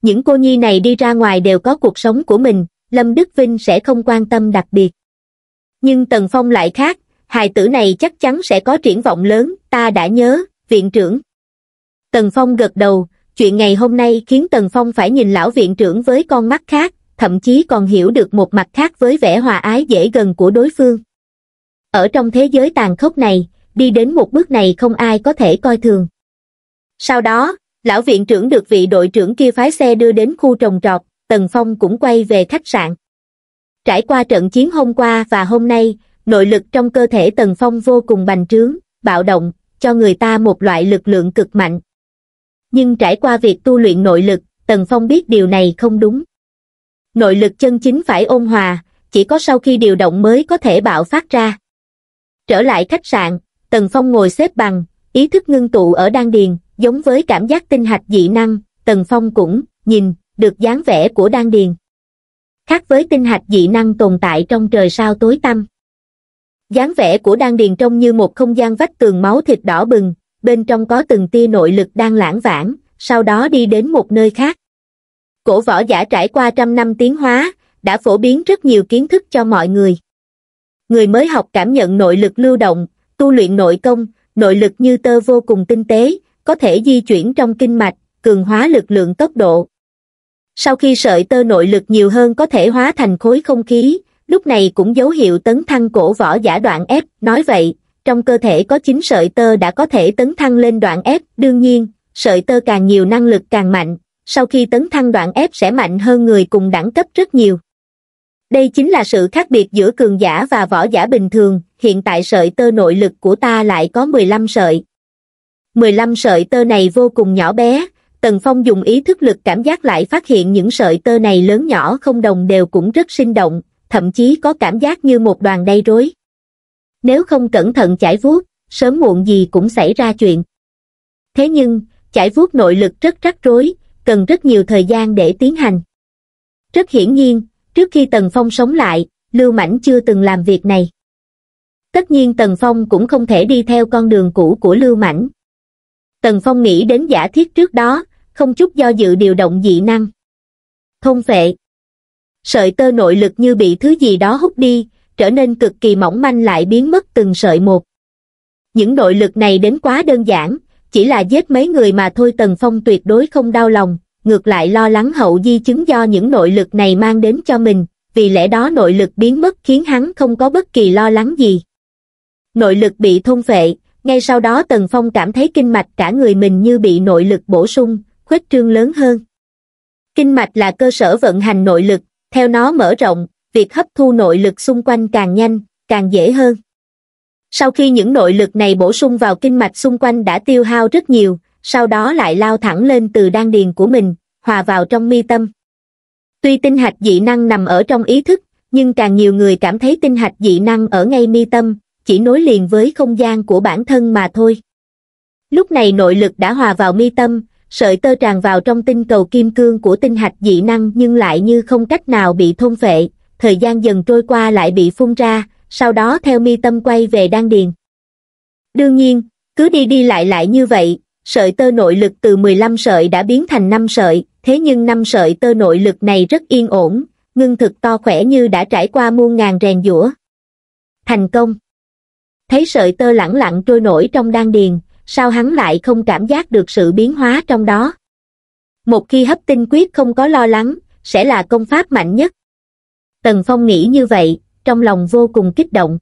Những cô nhi này đi ra ngoài đều có cuộc sống của mình, Lâm Đức Vinh sẽ không quan tâm đặc biệt. Nhưng Tần Phong lại khác, hài tử này chắc chắn sẽ có triển vọng lớn, ta đã nhớ, viện trưởng. Tần Phong gật đầu, chuyện ngày hôm nay khiến Tần Phong phải nhìn lão viện trưởng với con mắt khác, thậm chí còn hiểu được một mặt khác với vẻ hòa ái dễ gần của đối phương. Ở trong thế giới tàn khốc này, đi đến một bước này không ai có thể coi thường. Sau đó, lão viện trưởng được vị đội trưởng kia phái xe đưa đến khu trồng trọt, Tần Phong cũng quay về khách sạn. Trải qua trận chiến hôm qua và hôm nay, nội lực trong cơ thể Tần Phong vô cùng bành trướng, bạo động, cho người ta một loại lực lượng cực mạnh. Nhưng trải qua việc tu luyện nội lực, Tần Phong biết điều này không đúng. Nội lực chân chính phải ôn hòa, chỉ có sau khi điều động mới có thể bạo phát ra. Trở lại khách sạn, Tần Phong ngồi xếp bằng, ý thức ngưng tụ ở đan điền, giống với cảm giác tinh hạch dị năng, Tần Phong cũng nhìn được dáng vẻ của đan điền. Khác với tinh hạch dị năng tồn tại trong trời sao tối tăm. Dáng vẻ của đan điền trông như một không gian vách tường máu thịt đỏ bừng, bên trong có từng tia nội lực đang lãng vãng, sau đó đi đến một nơi khác. Cổ võ giả trải qua trăm năm tiến hóa, đã phổ biến rất nhiều kiến thức cho mọi người. Người mới học cảm nhận nội lực lưu động, tu luyện nội công, nội lực như tơ vô cùng tinh tế, có thể di chuyển trong kinh mạch, cường hóa lực lượng tốc độ. Sau khi sợi tơ nội lực nhiều hơn có thể hóa thành khối không khí, lúc này cũng dấu hiệu tấn thăng cổ võ giả đoạn F, nói vậy, trong cơ thể có chín sợi tơ đã có thể tấn thăng lên đoạn F, đương nhiên, sợi tơ càng nhiều năng lực càng mạnh, sau khi tấn thăng đoạn F sẽ mạnh hơn người cùng đẳng cấp rất nhiều. Đây chính là sự khác biệt giữa cường giả và võ giả bình thường, hiện tại sợi tơ nội lực của ta lại có mười lăm sợi. mười lăm sợi tơ này vô cùng nhỏ bé, Tần Phong dùng ý thức lực cảm giác lại phát hiện những sợi tơ này lớn nhỏ không đồng đều cũng rất sinh động, thậm chí có cảm giác như một đoàn đầy rối. Nếu không cẩn thận chải vuốt, sớm muộn gì cũng xảy ra chuyện. Thế nhưng, chải vuốt nội lực rất rắc rối, cần rất nhiều thời gian để tiến hành. Rất hiển nhiên, trước khi Tần Phong sống lại, Lưu Mãnh chưa từng làm việc này. Tất nhiên Tần Phong cũng không thể đi theo con đường cũ của Lưu Mãnh. Tần Phong nghĩ đến giả thiết trước đó, không chút do dự điều động dị năng. Thôn phệ. Sợi tơ nội lực như bị thứ gì đó hút đi, trở nên cực kỳ mỏng manh lại biến mất từng sợi một. Những nội lực này đến quá đơn giản, chỉ là giết mấy người mà thôi. Tần Phong tuyệt đối không đau lòng, ngược lại lo lắng hậu di chứng do những nội lực này mang đến cho mình, vì lẽ đó nội lực biến mất khiến hắn không có bất kỳ lo lắng gì. Nội lực bị thôn phệ, ngay sau đó Tần Phong cảm thấy kinh mạch cả người mình như bị nội lực bổ sung, khuếch trương lớn hơn. Kinh mạch là cơ sở vận hành nội lực, theo nó mở rộng, việc hấp thu nội lực xung quanh càng nhanh, càng dễ hơn. Sau khi những nội lực này bổ sung vào kinh mạch xung quanh đã tiêu hao rất nhiều, sau đó lại lao thẳng lên từ đan điền của mình, hòa vào trong mi tâm. Tuy tinh hạch dị năng nằm ở trong ý thức, nhưng càng nhiều người cảm thấy tinh hạch dị năng ở ngay mi tâm, chỉ nối liền với không gian của bản thân mà thôi. Lúc này nội lực đã hòa vào mi tâm, sợi tơ tràn vào trong tinh cầu kim cương của tinh hạch dị năng nhưng lại như không cách nào bị thôn phệ, thời gian dần trôi qua lại bị phun ra, sau đó theo mi tâm quay về đan điền. Đương nhiên, cứ đi đi lại lại như vậy, sợi tơ nội lực từ mười lăm sợi đã biến thành năm sợi, thế nhưng năm sợi tơ nội lực này rất yên ổn, ngưng thực to khỏe như đã trải qua muôn ngàn rèn giũa. Thành công! Thấy sợi tơ lẳng lặng trôi nổi trong đan điền, sao hắn lại không cảm giác được sự biến hóa trong đó? Một khi hấp tinh quyết không có lo lắng, sẽ là công pháp mạnh nhất. Tần Phong nghĩ như vậy, trong lòng vô cùng kích động.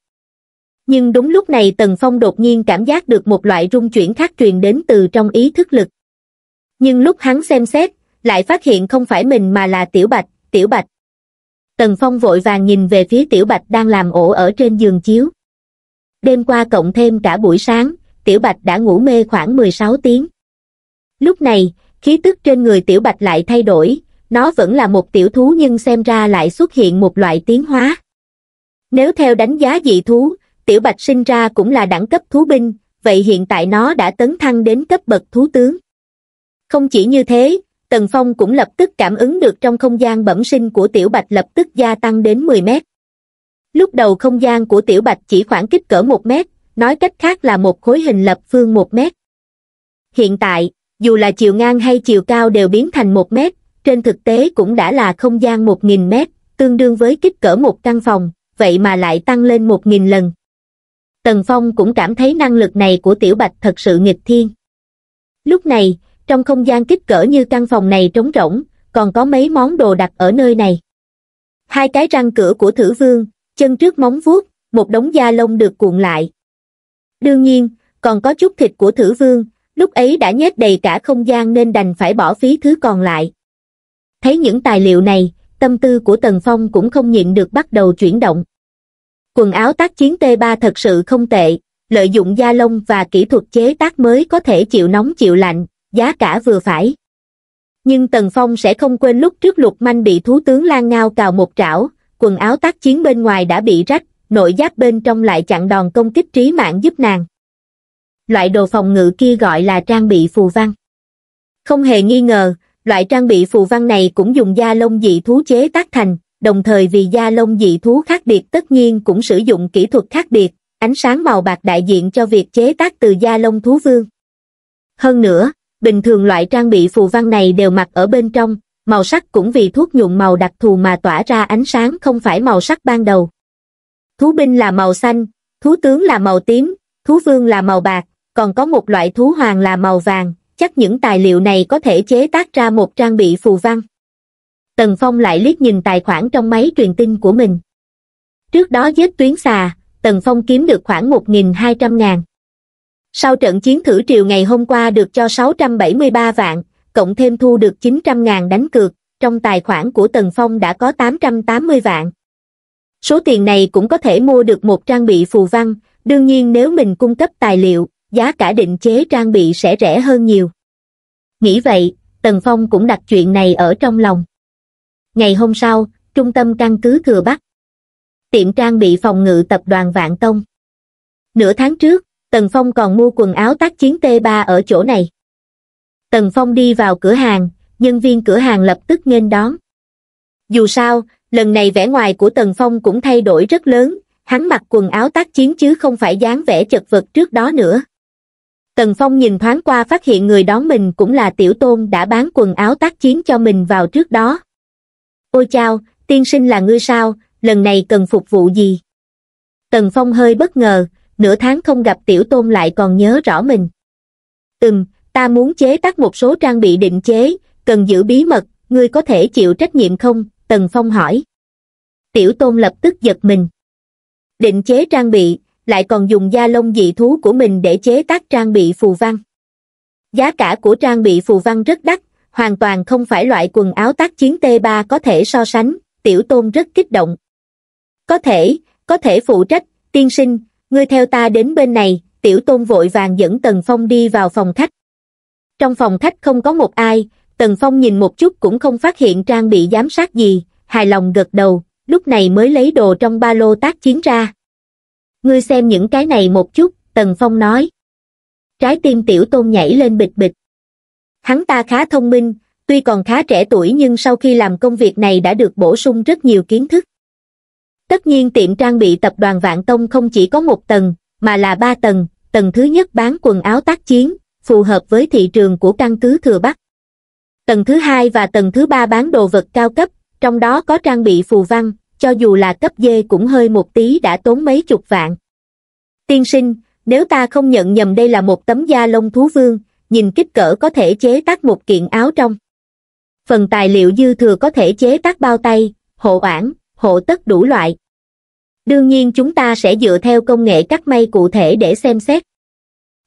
Nhưng đúng lúc này Tần Phong đột nhiên cảm giác được một loại rung chuyển khác truyền đến từ trong ý thức lực. Nhưng lúc hắn xem xét, lại phát hiện không phải mình mà là Tiểu Bạch. Tiểu Bạch. Tần Phong vội vàng nhìn về phía Tiểu Bạch đang làm ổ ở trên giường chiếu. Đêm qua cộng thêm cả buổi sáng, Tiểu Bạch đã ngủ mê khoảng mười sáu tiếng. Lúc này, khí tức trên người Tiểu Bạch lại thay đổi, nó vẫn là một tiểu thú nhưng xem ra lại xuất hiện một loại tiến hóa. Nếu theo đánh giá dị thú, Tiểu Bạch sinh ra cũng là đẳng cấp thú binh, vậy hiện tại nó đã tấn thăng đến cấp bậc thú tướng. Không chỉ như thế, Tần Phong cũng lập tức cảm ứng được trong không gian bẩm sinh của Tiểu Bạch lập tức gia tăng đến mười mét. Lúc đầu không gian của Tiểu Bạch chỉ khoảng kích cỡ một mét, nói cách khác là một khối hình lập phương một mét. Hiện tại, dù là chiều ngang hay chiều cao đều biến thành một mét, trên thực tế cũng đã là không gian một nghìn mét, tương đương với kích cỡ một căn phòng, vậy mà lại tăng lên một nghìn lần. Tần Phong cũng cảm thấy năng lực này của Tiểu Bạch thật sự nghịch thiên. Lúc này, trong không gian kích cỡ như căn phòng này trống rỗng, còn có mấy món đồ đặt ở nơi này. Hai cái răng cửa của thử vương, chân trước móng vuốt, một đống da lông được cuộn lại. Đương nhiên, còn có chút thịt của thử vương, lúc ấy đã nhét đầy cả không gian nên đành phải bỏ phí thứ còn lại. Thấy những tài liệu này, tâm tư của Tần Phong cũng không nhịn được bắt đầu chuyển động. Quần áo tác chiến T ba thật sự không tệ, lợi dụng da lông và kỹ thuật chế tác mới có thể chịu nóng chịu lạnh, giá cả vừa phải. Nhưng Tần Phong sẽ không quên lúc trước Lục Manh bị thú tướng Lan Ngao cào một trảo, quần áo tác chiến bên ngoài đã bị rách, nội giáp bên trong lại chặn đòn công kích trí mạng giúp nàng. Loại đồ phòng ngự kia gọi là trang bị phù văn. Không hề nghi ngờ, loại trang bị phù văn này cũng dùng da lông dị thú chế tác thành, đồng thời vì da lông dị thú khác biệt tất nhiên cũng sử dụng kỹ thuật khác biệt, ánh sáng màu bạc đại diện cho việc chế tác từ da lông thú vương. Hơn nữa, bình thường loại trang bị phù văn này đều mặc ở bên trong, màu sắc cũng vì thuốc nhuộm màu đặc thù mà tỏa ra ánh sáng không phải màu sắc ban đầu. Thú binh là màu xanh, thú tướng là màu tím, thú vương là màu bạc, còn có một loại thú hoàng là màu vàng, chắc những tài liệu này có thể chế tác ra một trang bị phù văn. Tần Phong lại liếc nhìn tài khoản trong máy truyền tin của mình. Trước đó giết tuyến xà, Tần Phong kiếm được khoảng một nghìn hai trăm ngàn. Sau trận chiến thử triều ngày hôm qua được cho sáu trăm bảy mươi ba vạn, cộng thêm thu được chín trăm ngàn đánh cược, trong tài khoản của Tần Phong đã có tám trăm tám mươi vạn. Số tiền này cũng có thể mua được một trang bị phù văn, đương nhiên nếu mình cung cấp tài liệu, giá cả định chế trang bị sẽ rẻ hơn nhiều. Nghĩ vậy, Tần Phong cũng đặt chuyện này ở trong lòng. Ngày hôm sau, trung tâm căn cứ Thừa Bắc. Tiệm trang bị phòng ngự tập đoàn Vạn Tông. Nửa tháng trước, Tần Phong còn mua quần áo tác chiến T ba ở chỗ này. Tần Phong đi vào cửa hàng, nhân viên cửa hàng lập tức nghênh đón. Dù sao, lần này vẻ ngoài của Tần Phong cũng thay đổi rất lớn, hắn mặc quần áo tác chiến chứ không phải dáng vẻ chật vật trước đó nữa. Tần Phong nhìn thoáng qua phát hiện người đón mình cũng là Tiểu Tôn đã bán quần áo tác chiến cho mình vào trước đó. Ôi chao, tiên sinh là ngươi sao, lần này cần phục vụ gì? Tần Phong hơi bất ngờ, nửa tháng không gặp Tiểu Tôn lại còn nhớ rõ mình. Ừm, ta muốn chế tác một số trang bị định chế, cần giữ bí mật, ngươi có thể chịu trách nhiệm không? Tần Phong hỏi. Tiểu Tôn lập tức giật mình. Định chế trang bị, lại còn dùng da lông dị thú của mình để chế tác trang bị phù văn. Giá cả của trang bị phù văn rất đắt, hoàn toàn không phải loại quần áo tác chiến T ba có thể so sánh. Tiểu Tôn rất kích động. Có thể, có thể phụ trách, tiên sinh, ngươi theo ta đến bên này. Tiểu Tôn vội vàng dẫn Tần Phong đi vào phòng khách. Trong phòng khách không có một ai, Tần Phong nhìn một chút cũng không phát hiện trang bị giám sát gì, hài lòng gật đầu, lúc này mới lấy đồ trong ba lô tác chiến ra. Ngươi xem những cái này một chút, Tần Phong nói. Trái tim Tiểu Tôn nhảy lên bịch bịch. Hắn ta khá thông minh, tuy còn khá trẻ tuổi nhưng sau khi làm công việc này đã được bổ sung rất nhiều kiến thức. Tất nhiên tiệm trang bị tập đoàn Vạn Tông không chỉ có một tầng, mà là ba tầng, tầng thứ nhất bán quần áo tác chiến, phù hợp với thị trường của căn cứ Thừa Bắc. Tầng thứ hai và tầng thứ ba bán đồ vật cao cấp, trong đó có trang bị phù văn, cho dù là cấp dê cũng hơi một tí đã tốn mấy chục vạn. Tiên sinh, nếu ta không nhận nhầm đây là một tấm da lông thú vương, nhìn kích cỡ có thể chế tác một kiện áo trong. Phần tài liệu dư thừa có thể chế tác bao tay, hộ oản, hộ tất đủ loại. Đương nhiên chúng ta sẽ dựa theo công nghệ cắt may cụ thể để xem xét.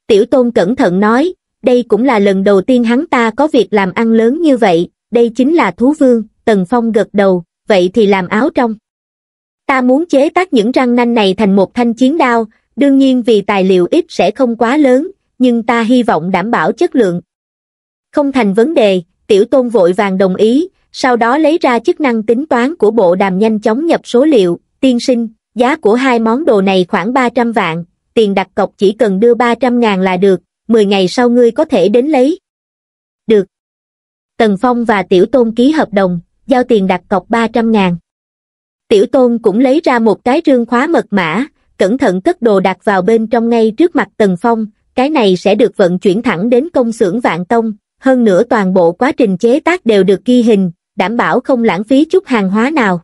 Tiểu Tôn cẩn thận nói, đây cũng là lần đầu tiên hắn ta có việc làm ăn lớn như vậy, đây chính là thú vương. Tần Phong gật đầu, vậy thì làm áo trong. Ta muốn chế tác những răng nanh này thành một thanh chiến đao, đương nhiên vì tài liệu ít sẽ không quá lớn, nhưng ta hy vọng đảm bảo chất lượng. Không thành vấn đề, Tiểu Tôn vội vàng đồng ý, sau đó lấy ra chức năng tính toán của bộ đàm nhanh chóng nhập số liệu. Tiên sinh, giá của hai món đồ này khoảng ba trăm vạn, tiền đặt cọc chỉ cần đưa ba trăm ngàn là được, mười ngày sau ngươi có thể đến lấy. Được. Tần Phong và Tiểu Tôn ký hợp đồng, giao tiền đặt cọc ba trăm ngàn. Tiểu Tôn cũng lấy ra một cái rương khóa mật mã, cẩn thận cất đồ đặt vào bên trong ngay trước mặt Tần Phong, cái này sẽ được vận chuyển thẳng đến công xưởng Vạn Tông, hơn nữa toàn bộ quá trình chế tác đều được ghi hình, đảm bảo không lãng phí chút hàng hóa nào.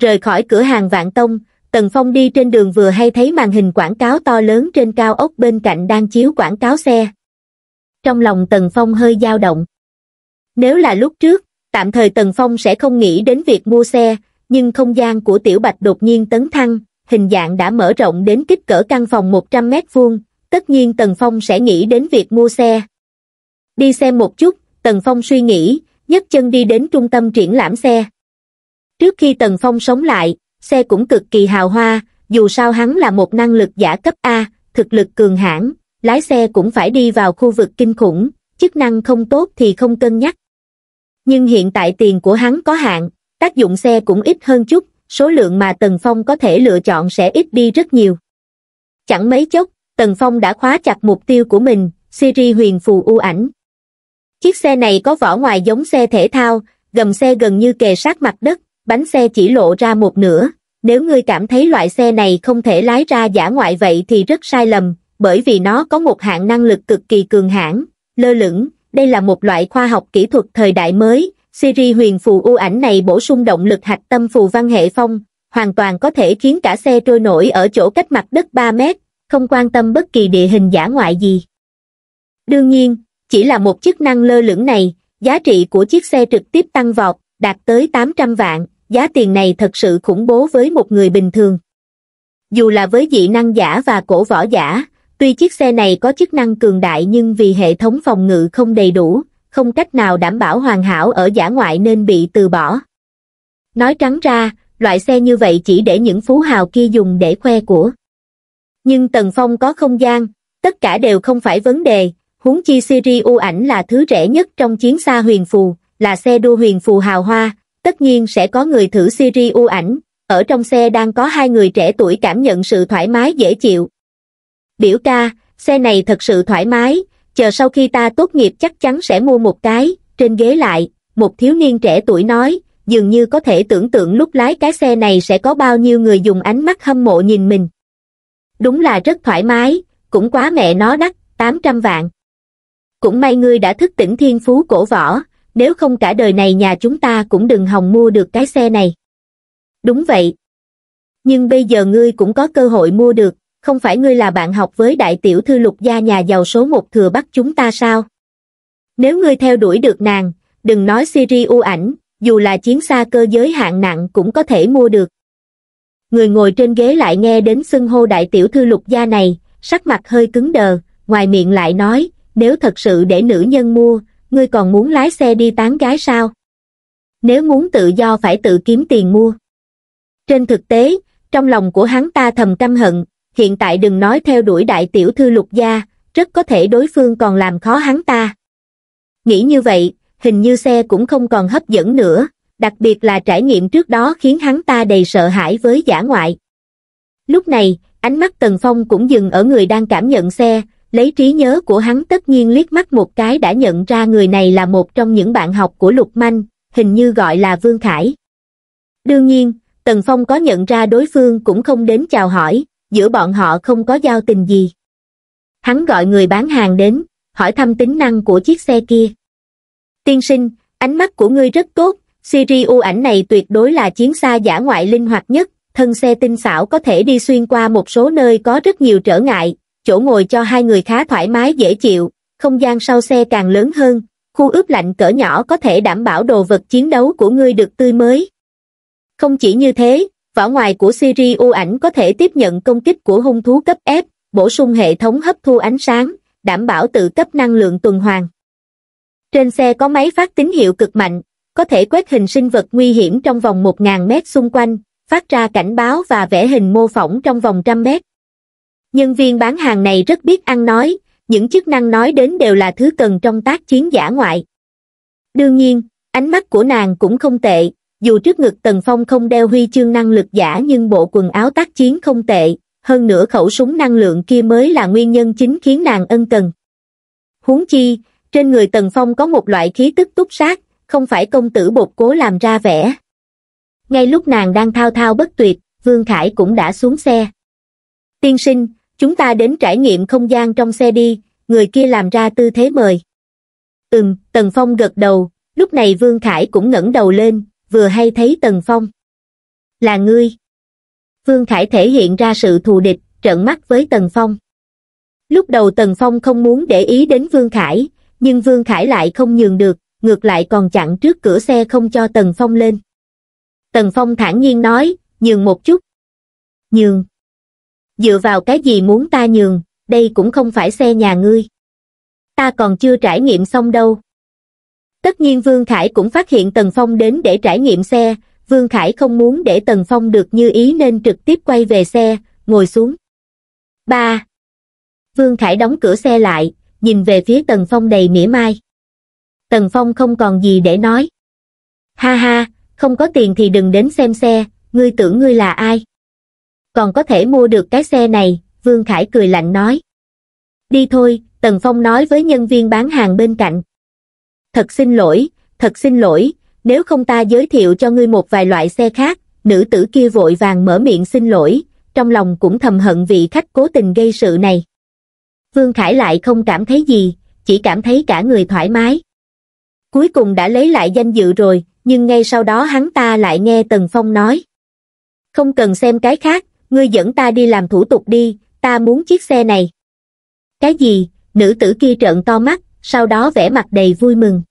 Rời khỏi cửa hàng Vạn Tông, Tần Phong đi trên đường vừa hay thấy màn hình quảng cáo to lớn trên cao ốc bên cạnh đang chiếu quảng cáo xe. Trong lòng Tần Phong hơi dao động. Nếu là lúc trước, tạm thời Tần Phong sẽ không nghĩ đến việc mua xe, nhưng không gian của Tiểu Bạch đột nhiên tấn thăng, hình dạng đã mở rộng đến kích cỡ căn phòng một trăm mét vuông, tất nhiên Tần Phong sẽ nghĩ đến việc mua xe. Đi xem một chút, Tần Phong suy nghĩ, nhấc chân đi đến trung tâm triển lãm xe. Trước khi Tần Phong sống lại, xe cũng cực kỳ hào hoa, dù sao hắn là một năng lực giả cấp A, thực lực cường hãn, lái xe cũng phải đi vào khu vực kinh khủng, chức năng không tốt thì không cân nhắc. Nhưng hiện tại tiền của hắn có hạn, tác dụng xe cũng ít hơn chút, số lượng mà Tần Phong có thể lựa chọn sẽ ít đi rất nhiều. Chẳng mấy chốc, Tần Phong đã khóa chặt mục tiêu của mình, Siri huyền phù ưu ảnh. Chiếc xe này có vỏ ngoài giống xe thể thao, gầm xe gần như kề sát mặt đất, bánh xe chỉ lộ ra một nửa. Nếu ngươi cảm thấy loại xe này không thể lái ra dã ngoại vậy thì rất sai lầm, bởi vì nó có một hạng năng lực cực kỳ cường hãn, lơ lửng. Đây là một loại khoa học kỹ thuật thời đại mới, Siri huyền phù ưu ảnh này bổ sung động lực hạch tâm phù văn hệ phong, hoàn toàn có thể khiến cả xe trôi nổi ở chỗ cách mặt đất ba mét, không quan tâm bất kỳ địa hình dã ngoại gì. Đương nhiên, chỉ là một chức năng lơ lửng này, giá trị của chiếc xe trực tiếp tăng vọt, đạt tới tám trăm vạn, giá tiền này thật sự khủng bố với một người bình thường. Dù là với dị năng giả và cổ võ giả, tuy chiếc xe này có chức năng cường đại nhưng vì hệ thống phòng ngự không đầy đủ, không cách nào đảm bảo hoàn hảo ở dã ngoại nên bị từ bỏ. Nói trắng ra, loại xe như vậy chỉ để những phú hào kia dùng để khoe của. Nhưng Tần Phong có không gian, tất cả đều không phải vấn đề, huống chi Siri ưu ảnh là thứ rẻ nhất trong chiến xa huyền phù, là xe đua huyền phù hào hoa, tất nhiên sẽ có người thử Siri ưu ảnh, ở trong xe đang có hai người trẻ tuổi cảm nhận sự thoải mái dễ chịu. Biểu ca, xe này thật sự thoải mái, chờ sau khi ta tốt nghiệp chắc chắn sẽ mua một cái, trên ghế lại, một thiếu niên trẻ tuổi nói, dường như có thể tưởng tượng lúc lái cái xe này sẽ có bao nhiêu người dùng ánh mắt hâm mộ nhìn mình. Đúng là rất thoải mái, cũng quá mẹ nó đắt, tám trăm vạn. Cũng may ngươi đã thức tỉnh thiên phú cổ võ, nếu không cả đời này nhà chúng ta cũng đừng hòng mua được cái xe này. Đúng vậy. Nhưng bây giờ ngươi cũng có cơ hội mua được. Không phải ngươi là bạn học với đại tiểu thư Lục gia nhà giàu số một thừa Bắc chúng ta sao? Nếu ngươi theo đuổi được nàng, đừng nói Siri ưu ảnh, dù là chiến xa cơ giới hạng nặng cũng có thể mua được. Người ngồi trên ghế lại nghe đến xưng hô đại tiểu thư Lục gia này, sắc mặt hơi cứng đờ, ngoài miệng lại nói, nếu thật sự để nữ nhân mua, ngươi còn muốn lái xe đi tán gái sao? Nếu muốn tự do phải tự kiếm tiền mua. Trên thực tế, trong lòng của hắn ta thầm căm hận. Hiện tại đừng nói theo đuổi đại tiểu thư Lục gia, rất có thể đối phương còn làm khó hắn ta. Nghĩ như vậy, hình như xe cũng không còn hấp dẫn nữa, đặc biệt là trải nghiệm trước đó khiến hắn ta đầy sợ hãi với dã ngoại. Lúc này, ánh mắt Tần Phong cũng dừng ở người đang cảm nhận xe, lấy trí nhớ của hắn tất nhiên liếc mắt một cái đã nhận ra người này là một trong những bạn học của Lục Manh, hình như gọi là Vương Khải. Đương nhiên, Tần Phong có nhận ra đối phương cũng không đến chào hỏi. Giữa bọn họ không có giao tình gì. Hắn gọi người bán hàng đến, hỏi thăm tính năng của chiếc xe kia. Tiên sinh, ánh mắt của ngươi rất tốt, Siri ưu ảnh này tuyệt đối là chiến xa dã ngoại linh hoạt nhất, thân xe tinh xảo có thể đi xuyên qua một số nơi có rất nhiều trở ngại, chỗ ngồi cho hai người khá thoải mái dễ chịu, không gian sau xe càng lớn hơn, khu ướp lạnh cỡ nhỏ có thể đảm bảo đồ vật chiến đấu của ngươi được tươi mới. Không chỉ như thế, vỏ ngoài của Siri ưu ảnh có thể tiếp nhận công kích của hung thú cấp F, bổ sung hệ thống hấp thu ánh sáng, đảm bảo tự cấp năng lượng tuần hoàn. Trên xe có máy phát tín hiệu cực mạnh, có thể quét hình sinh vật nguy hiểm trong vòng một nghìn mét xung quanh, phát ra cảnh báo và vẽ hình mô phỏng trong vòng một trăm mét. Nhân viên bán hàng này rất biết ăn nói, những chức năng nói đến đều là thứ cần trong tác chiến dã ngoại. Đương nhiên, ánh mắt của nàng cũng không tệ, dù trước ngực Tần Phong không đeo huy chương năng lực giả nhưng bộ quần áo tác chiến không tệ, hơn nữa khẩu súng năng lượng kia mới là nguyên nhân chính khiến nàng ân cần. Huống chi, trên người Tần Phong có một loại khí tức túc sát, không phải công tử bột cố làm ra vẻ. Ngay lúc nàng đang thao thao bất tuyệt, Vương Khải cũng đã xuống xe. Tiên sinh, chúng ta đến trải nghiệm không gian trong xe đi, người kia làm ra tư thế mời. Ừm, Tần Phong gật đầu, lúc này Vương Khải cũng ngẩng đầu lên, vừa hay thấy Tần Phong. Là ngươi. Vương Khải thể hiện ra sự thù địch, trợn mắt với Tần Phong. Lúc đầu Tần Phong không muốn để ý đến Vương Khải, nhưng Vương Khải lại không nhường được, ngược lại còn chặn trước cửa xe không cho Tần Phong lên. Tần Phong thản nhiên nói, nhường một chút. Nhường. Dựa vào cái gì muốn ta nhường, đây cũng không phải xe nhà ngươi. Ta còn chưa trải nghiệm xong đâu. Tất nhiên Vương Khải cũng phát hiện Tần Phong đến để trải nghiệm xe, Vương Khải không muốn để Tần Phong được như ý nên trực tiếp quay về xe, ngồi xuống. Ba. Vương Khải đóng cửa xe lại, nhìn về phía Tần Phong đầy mỉa mai. Tần Phong không còn gì để nói. Ha ha, không có tiền thì đừng đến xem xe, ngươi tưởng ngươi là ai. Còn có thể mua được cái xe này, Vương Khải cười lạnh nói. Đi thôi, Tần Phong nói với nhân viên bán hàng bên cạnh. Thật xin lỗi, thật xin lỗi, nếu không ta giới thiệu cho ngươi một vài loại xe khác, nữ tử kia vội vàng mở miệng xin lỗi, trong lòng cũng thầm hận vị khách cố tình gây sự này. Vương Khải lại không cảm thấy gì, chỉ cảm thấy cả người thoải mái. Cuối cùng đã lấy lại danh dự rồi, nhưng ngay sau đó hắn ta lại nghe Tần Phong nói. Không cần xem cái khác, ngươi dẫn ta đi làm thủ tục đi, ta muốn chiếc xe này. Cái gì, nữ tử kia trợn to mắt, sau đó vẻ mặt đầy vui mừng.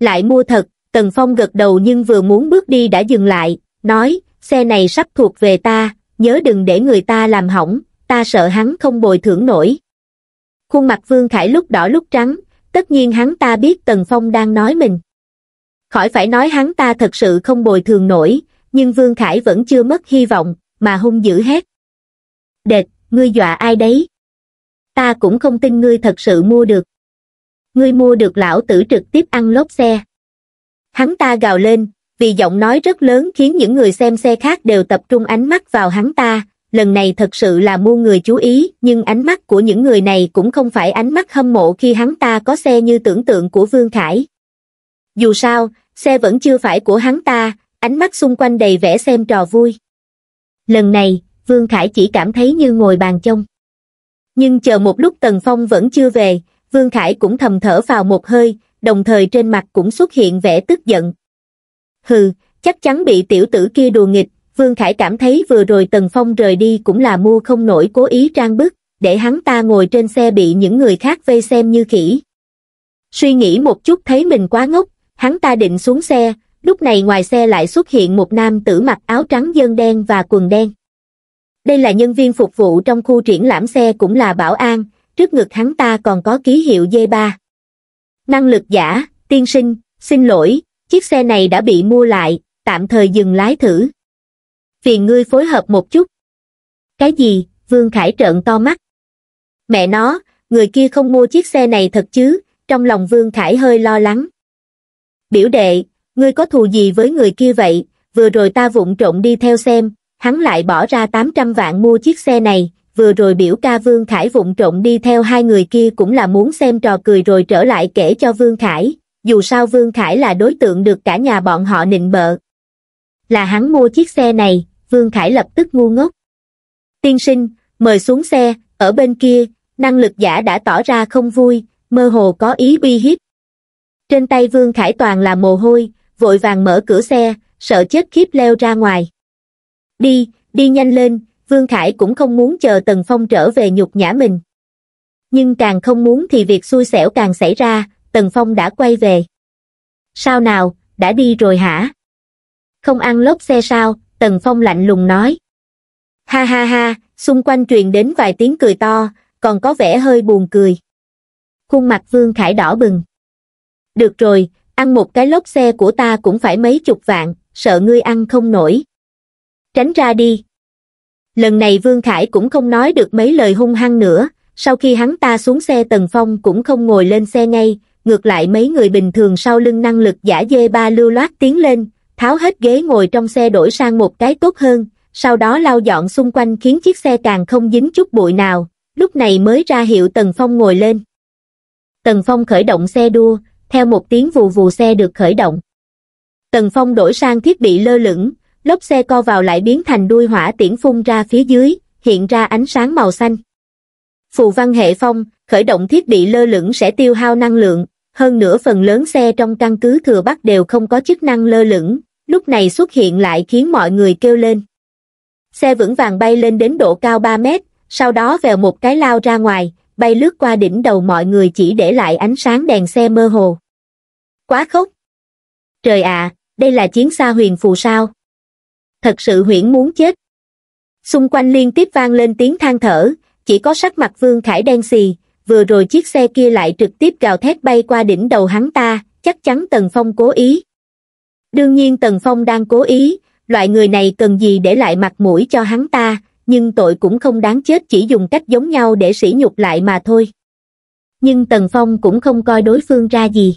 Lại mua thật, Tần Phong gật đầu nhưng vừa muốn bước đi đã dừng lại, nói, xe này sắp thuộc về ta, nhớ đừng để người ta làm hỏng, ta sợ hắn không bồi thưởng nổi. Khuôn mặt Vương Khải lúc đỏ lúc trắng, tất nhiên hắn ta biết Tần Phong đang nói mình. Khỏi phải nói hắn ta thật sự không bồi thường nổi, nhưng Vương Khải vẫn chưa mất hy vọng, mà hung dữ hét. Đệt, ngươi dọa ai đấy? Ta cũng không tin ngươi thật sự mua được. Ngươi mua được lão tử trực tiếp ăn lốp xe. Hắn ta gào lên, vì giọng nói rất lớn khiến những người xem xe khác đều tập trung ánh mắt vào hắn ta. Lần này thật sự là mua người chú ý, nhưng ánh mắt của những người này cũng không phải ánh mắt hâm mộ khi hắn ta có xe như tưởng tượng của Vương Khải. Dù sao, xe vẫn chưa phải của hắn ta, ánh mắt xung quanh đầy vẻ xem trò vui. Lần này, Vương Khải chỉ cảm thấy như ngồi bàn chông. Nhưng chờ một lúc Tần Phong vẫn chưa về, Vương Khải cũng thầm thở vào một hơi, đồng thời trên mặt cũng xuất hiện vẻ tức giận. Hừ, chắc chắn bị tiểu tử kia đùa nghịch. Vương Khải cảm thấy vừa rồi Tần Phong rời đi cũng là mua không nổi cố ý trang bức, để hắn ta ngồi trên xe bị những người khác vây xem như khỉ. Suy nghĩ một chút thấy mình quá ngốc, hắn ta định xuống xe, lúc này ngoài xe lại xuất hiện một nam tử mặc áo trắng dân đen và quần đen. Đây là nhân viên phục vụ trong khu triển lãm xe cũng là bảo an, trước ngực hắn ta còn có ký hiệu D ba. Năng lực giả, tiên sinh, xin lỗi, chiếc xe này đã bị mua lại, tạm thời dừng lái thử. Phiền ngươi phối hợp một chút. Cái gì? Vương Khải trợn to mắt. Mẹ nó, người kia không mua chiếc xe này thật chứ? Trong lòng Vương Khải hơi lo lắng. Biểu đệ, ngươi có thù gì với người kia vậy? Vừa rồi ta vụng trộn đi theo xem, hắn lại bỏ ra tám trăm vạn mua chiếc xe này. Vừa rồi biểu ca Vương Khải vụng trộn đi theo hai người kia cũng là muốn xem trò cười rồi trở lại kể cho Vương Khải. Dù sao Vương Khải là đối tượng được cả nhà bọn họ nịnh bợ. Là hắn mua chiếc xe này. Vương Khải lập tức ngu ngốc. Tiên sinh, mời xuống xe, ở bên kia, năng lực giả đã tỏ ra không vui, mơ hồ có ý uy hiếp. Trên tay Vương Khải toàn là mồ hôi, vội vàng mở cửa xe, sợ chết khiếp leo ra ngoài. Đi, đi nhanh lên, Vương Khải cũng không muốn chờ Tần Phong trở về nhục nhã mình. Nhưng càng không muốn thì việc xui xẻo càng xảy ra, Tần Phong đã quay về. Sao nào, đã đi rồi hả? Không ăn lốp xe sao? Tần Phong lạnh lùng nói. Ha ha ha, xung quanh truyền đến vài tiếng cười to, còn có vẻ hơi buồn cười. Khuôn mặt Vương Khải đỏ bừng. Được rồi, ăn một cái lốp xe của ta cũng phải mấy chục vạn, sợ ngươi ăn không nổi. Tránh ra đi. Lần này Vương Khải cũng không nói được mấy lời hung hăng nữa, sau khi hắn ta xuống xe Tần Phong cũng không ngồi lên xe ngay, ngược lại mấy người bình thường sau lưng năng lực giả dê ba lưu loát tiến lên, tháo hết ghế ngồi trong xe đổi sang một cái tốt hơn, sau đó lau dọn xung quanh khiến chiếc xe càng không dính chút bụi nào, lúc này mới ra hiệu Tần Phong ngồi lên. Tần Phong khởi động xe đua, theo một tiếng vù vù xe được khởi động. Tần Phong đổi sang thiết bị lơ lửng, lốp xe co vào lại biến thành đuôi hỏa tiễn phun ra phía dưới, hiện ra ánh sáng màu xanh. Phù văn hệ phong, khởi động thiết bị lơ lửng sẽ tiêu hao năng lượng, hơn nữa phần lớn xe trong căn cứ Thừa Bắc đều không có chức năng lơ lửng, lúc này xuất hiện lại khiến mọi người kêu lên. Xe vững vàng bay lên đến độ cao ba mét, sau đó vèo một cái lao ra ngoài, bay lướt qua đỉnh đầu mọi người chỉ để lại ánh sáng đèn xe mơ hồ. Quá khốc! Trời ạ, à, đây là chiến xa huyền phù sao? Thật sự huyễn muốn chết. Xung quanh liên tiếp vang lên tiếng than thở, chỉ có sắc mặt Vương Khải đen xì, vừa rồi chiếc xe kia lại trực tiếp gào thét bay qua đỉnh đầu hắn ta, chắc chắn Tần Phong cố ý. Đương nhiên Tần Phong đang cố ý, loại người này cần gì để lại mặt mũi cho hắn ta, nhưng tội cũng không đáng chết chỉ dùng cách giống nhau để sỉ nhục lại mà thôi. Nhưng Tần Phong cũng không coi đối phương ra gì.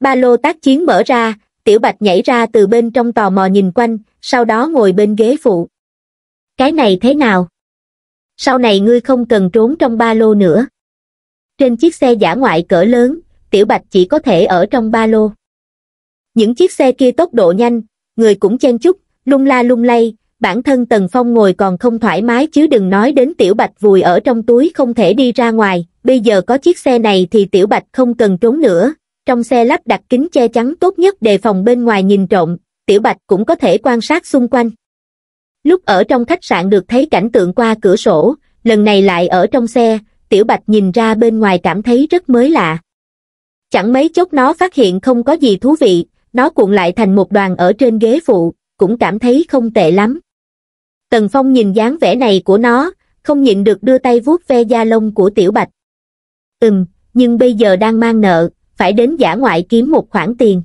Ba lô tác chiến mở ra, Tiểu Bạch nhảy ra từ bên trong tò mò nhìn quanh, sau đó ngồi bên ghế phụ. Cái này thế nào? Sau này ngươi không cần trốn trong ba lô nữa. Trên chiếc xe giả ngoại cỡ lớn, Tiểu Bạch chỉ có thể ở trong ba lô. Những chiếc xe kia tốc độ nhanh, người cũng chen chúc, lung la lung lay, bản thân Tần Phong ngồi còn không thoải mái chứ đừng nói đến Tiểu Bạch vùi ở trong túi không thể đi ra ngoài, bây giờ có chiếc xe này thì Tiểu Bạch không cần trốn nữa. Trong xe lắp đặt kính che chắn tốt nhất đề phòng bên ngoài nhìn trộm, Tiểu Bạch cũng có thể quan sát xung quanh. Lúc ở trong khách sạn được thấy cảnh tượng qua cửa sổ, lần này lại ở trong xe, Tiểu Bạch nhìn ra bên ngoài cảm thấy rất mới lạ. Chẳng mấy chốc nó phát hiện không có gì thú vị, nó cuộn lại thành một đoàn ở trên ghế phụ, cũng cảm thấy không tệ lắm. Tần Phong nhìn dáng vẻ này của nó, không nhịn được đưa tay vuốt ve da lông của Tiểu Bạch. Ừm, nhưng bây giờ đang mang nợ, phải đến dã ngoại kiếm một khoản tiền.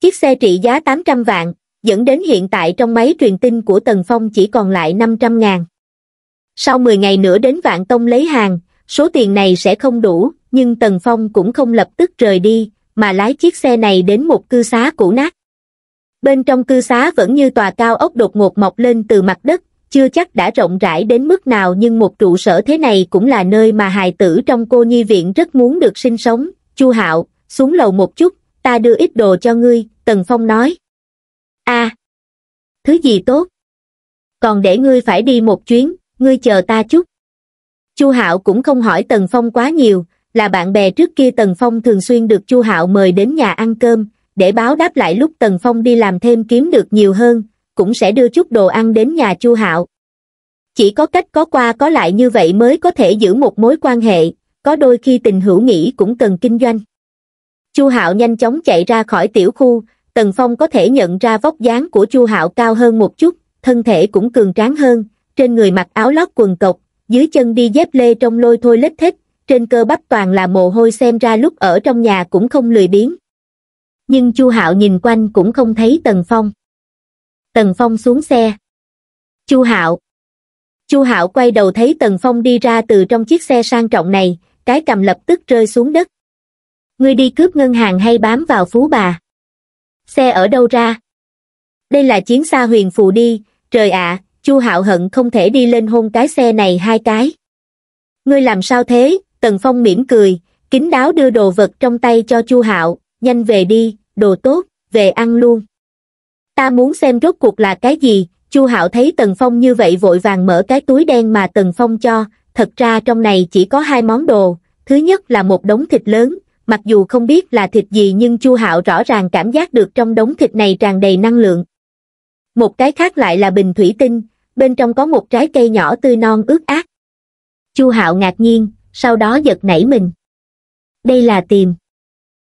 Chiếc xe trị giá tám trăm vạn, dẫn đến hiện tại trong máy truyền tin của Tần Phong chỉ còn lại năm trăm ngàn. Sau mười ngày nữa đến Vạn Tông lấy hàng, số tiền này sẽ không đủ, nhưng Tần Phong cũng không lập tức rời đi, mà lái chiếc xe này đến một cư xá cũ nát. Bên trong cư xá vẫn như tòa cao ốc đột ngột mọc lên từ mặt đất, chưa chắc đã rộng rãi đến mức nào nhưng một trụ sở thế này cũng là nơi mà hài tử trong cô nhi viện rất muốn được sinh sống. Chu Hạo, xuống lầu một chút, ta đưa ít đồ cho ngươi, Tần Phong nói. A, à, thứ gì tốt? Còn để ngươi phải đi một chuyến, ngươi chờ ta chút. Chu Hạo cũng không hỏi Tần Phong quá nhiều, là bạn bè trước kia Tần Phong thường xuyên được Chu Hạo mời đến nhà ăn cơm, để báo đáp lại lúc Tần Phong đi làm thêm kiếm được nhiều hơn, cũng sẽ đưa chút đồ ăn đến nhà Chu Hạo. Chỉ có cách có qua có lại như vậy mới có thể giữ một mối quan hệ. Có đôi khi tình hữu nghĩ cũng cần kinh doanh. Chu Hạo nhanh chóng chạy ra khỏi tiểu khu, Tần Phong có thể nhận ra vóc dáng của Chu Hạo cao hơn một chút, thân thể cũng cường tráng hơn, trên người mặc áo lót quần cộc, dưới chân đi dép lê trong lôi thôi lết thết, trên cơ bắp toàn là mồ hôi xem ra lúc ở trong nhà cũng không lười biếng. Nhưng Chu Hạo nhìn quanh cũng không thấy Tần Phong. Tần Phong xuống xe. Chu Hạo. Chu Hạo quay đầu thấy Tần Phong đi ra từ trong chiếc xe sang trọng này. Cái cầm lập tức rơi xuống đất. Ngươi đi cướp ngân hàng hay bám vào phú bà? Xe ở đâu ra? Đây là chiến xa huyền phù đi, trời ạ, à, Chu Hạo hận không thể đi lên hôn cái xe này hai cái. Ngươi làm sao thế? Tần Phong mỉm cười, kín đáo đưa đồ vật trong tay cho Chu Hạo, nhanh về đi, đồ tốt, về ăn luôn. Ta muốn xem rốt cuộc là cái gì, Chu Hạo thấy Tần Phong như vậy vội vàng mở cái túi đen mà Tần Phong cho. Thật ra trong này chỉ có hai món đồ, thứ nhất là một đống thịt lớn, mặc dù không biết là thịt gì nhưng Chu Hạo rõ ràng cảm giác được trong đống thịt này tràn đầy năng lượng. Một cái khác lại là bình thủy tinh, bên trong có một trái cây nhỏ tươi non ướt át. Chu Hạo ngạc nhiên, sau đó giật nảy mình. Đây là tiền.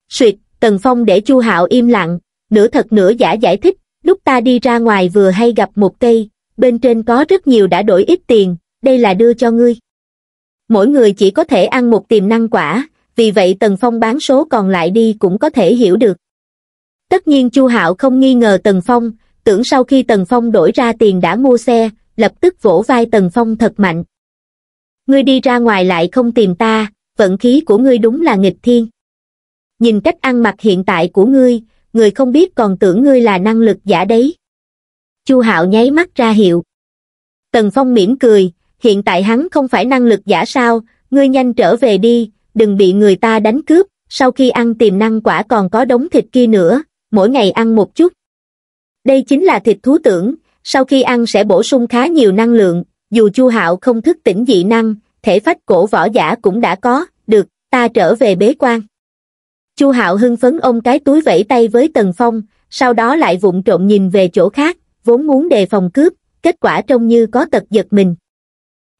Suyệt, Tần Phong để Chu Hạo im lặng, nửa thật nửa giả giải thích, lúc ta đi ra ngoài vừa hay gặp một cây, bên trên có rất nhiều đã đổi ít tiền, đây là đưa cho ngươi. Mỗi người chỉ có thể ăn một tiềm năng quả, vì vậy Tần Phong bán số còn lại đi cũng có thể hiểu được. Tất nhiên Chu Hạo không nghi ngờ Tần Phong, tưởng sau khi Tần Phong đổi ra tiền đã mua xe, lập tức vỗ vai Tần Phong thật mạnh. Ngươi đi ra ngoài lại không tìm ta, vận khí của ngươi đúng là nghịch thiên. Nhìn cách ăn mặc hiện tại của ngươi, người không biết còn tưởng ngươi là năng lực giả đấy. Chu Hạo nháy mắt ra hiệu. Tần Phong mỉm cười, hiện tại hắn không phải năng lực giả sao, ngươi nhanh trở về đi, đừng bị người ta đánh cướp, sau khi ăn tiềm năng quả còn có đống thịt kia nữa, mỗi ngày ăn một chút. Đây chính là thịt thú tưởng, sau khi ăn sẽ bổ sung khá nhiều năng lượng, dù Chu Hạo không thức tỉnh dị năng, thể phách cổ võ giả cũng đã có, được, ta trở về bế quan. Chu Hạo hưng phấn ôm cái túi vẫy tay với Tần Phong, sau đó lại vụng trộm nhìn về chỗ khác, vốn muốn đề phòng cướp, kết quả trông như có tật giật mình.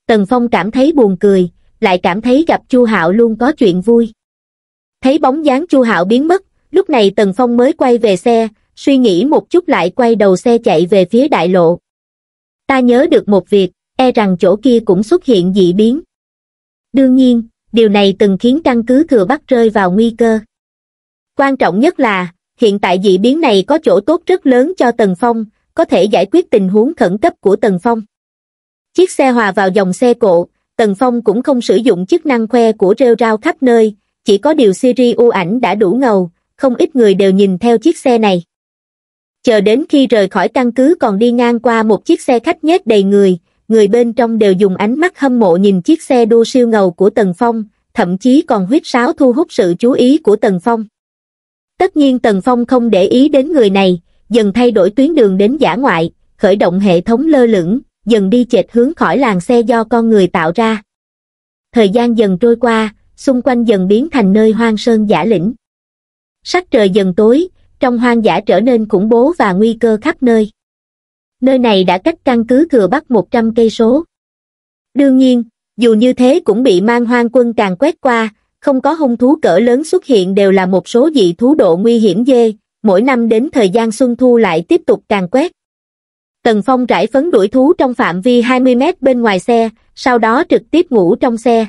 Tần Phong cảm thấy buồn cười, lại cảm thấy gặp Chu Hạo luôn có chuyện vui. Thấy bóng dáng Chu Hạo biến mất, lúc này Tần Phong mới quay về xe, suy nghĩ một chút lại quay đầu xe chạy về phía đại lộ. Ta nhớ được một việc, e rằng chỗ kia cũng xuất hiện dị biến. Đương nhiên, điều này từng khiến căn cứ Thừa Bắc rơi vào nguy cơ. Quan trọng nhất là, hiện tại dị biến này có chỗ tốt rất lớn cho Tần Phong, có thể giải quyết tình huống khẩn cấp của Tần Phong. Chiếc xe hòa vào dòng xe cộ, Tần Phong cũng không sử dụng chức năng khoe của rêu rao khắp nơi, chỉ có điều Siri ưu ảnh đã đủ ngầu, không ít người đều nhìn theo chiếc xe này. Chờ đến khi rời khỏi căn cứ còn đi ngang qua một chiếc xe khách nhét đầy người, người bên trong đều dùng ánh mắt hâm mộ nhìn chiếc xe đua siêu ngầu của Tần Phong, thậm chí còn huýt sáo thu hút sự chú ý của Tần Phong. Tất nhiên Tần Phong không để ý đến người này, dần thay đổi tuyến đường đến dã ngoại, khởi động hệ thống lơ lửng, dần đi chệch hướng khỏi làn xe do con người tạo ra. Thời gian dần trôi qua, xung quanh dần biến thành nơi hoang sơn dã lĩnh. Sắc trời dần tối, trong hoang dã trở nên khủng bố và nguy cơ khắp nơi. Nơi này đã cách căn cứ Thừa Bắc một trăm cây số. Đương nhiên, dù như thế cũng bị man hoang quân càng quét qua, không có hung thú cỡ lớn xuất hiện đều là một số dị thú độ nguy hiểm dê, mỗi năm đến thời gian xuân thu lại tiếp tục càn quét. Tần Phong rải phấn đuổi thú trong phạm vi hai mươi mét bên ngoài xe, sau đó trực tiếp ngủ trong xe.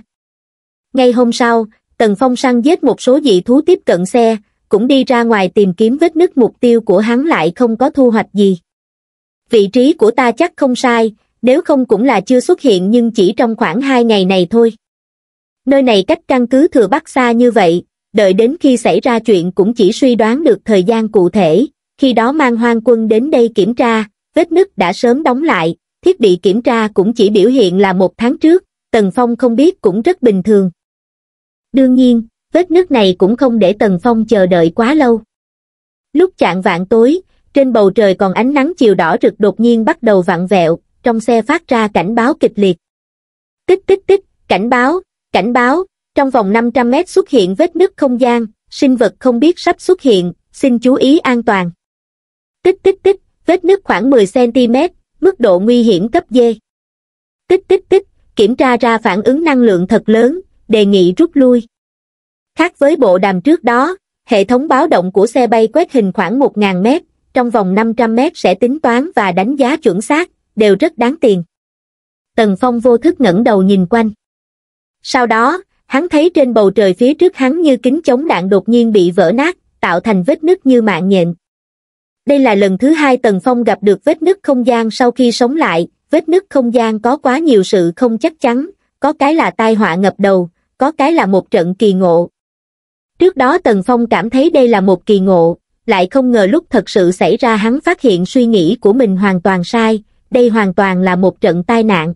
Ngay hôm sau, Tần Phong săn giết một số dị thú tiếp cận xe, cũng đi ra ngoài tìm kiếm vết nứt mục tiêu của hắn lại không có thu hoạch gì. Vị trí của ta chắc không sai, nếu không cũng là chưa xuất hiện nhưng chỉ trong khoảng hai ngày này thôi. Nơi này cách căn cứ Thừa Bắc xa như vậy, đợi đến khi xảy ra chuyện cũng chỉ suy đoán được thời gian cụ thể, khi đó mang hoang quân đến đây kiểm tra, vết nứt đã sớm đóng lại, thiết bị kiểm tra cũng chỉ biểu hiện là một tháng trước, Tần Phong không biết cũng rất bình thường. Đương nhiên, vết nứt này cũng không để Tần Phong chờ đợi quá lâu. Lúc chạng vạn tối, trên bầu trời còn ánh nắng chiều đỏ rực đột nhiên bắt đầu vặn vẹo, trong xe phát ra cảnh báo kịch liệt. Tích tích tích, cảnh báo, cảnh báo, trong vòng năm trăm mét xuất hiện vết nứt không gian, sinh vật không biết sắp xuất hiện, xin chú ý an toàn. Tích tích tích, vết nứt khoảng mười xăng-ti-mét, mức độ nguy hiểm cấp D. Tích tích tích, kiểm tra ra phản ứng năng lượng thật lớn, đề nghị rút lui. Khác với bộ đàm trước đó, hệ thống báo động của xe bay quét hình khoảng một nghìn mét, trong vòng năm trăm mét sẽ tính toán và đánh giá chuẩn xác, đều rất đáng tiền. Tần Phong vô thức ngẩng đầu nhìn quanh. Sau đó, hắn thấy trên bầu trời phía trước hắn như kính chống đạn đột nhiên bị vỡ nát, tạo thành vết nứt như mạng nhện. Đây là lần thứ hai Tần Phong gặp được vết nứt không gian sau khi sống lại, vết nứt không gian có quá nhiều sự không chắc chắn, có cái là tai họa ngập đầu, có cái là một trận kỳ ngộ. Trước đó Tần Phong cảm thấy đây là một kỳ ngộ, lại không ngờ lúc thật sự xảy ra hắn phát hiện suy nghĩ của mình hoàn toàn sai, đây hoàn toàn là một trận tai nạn.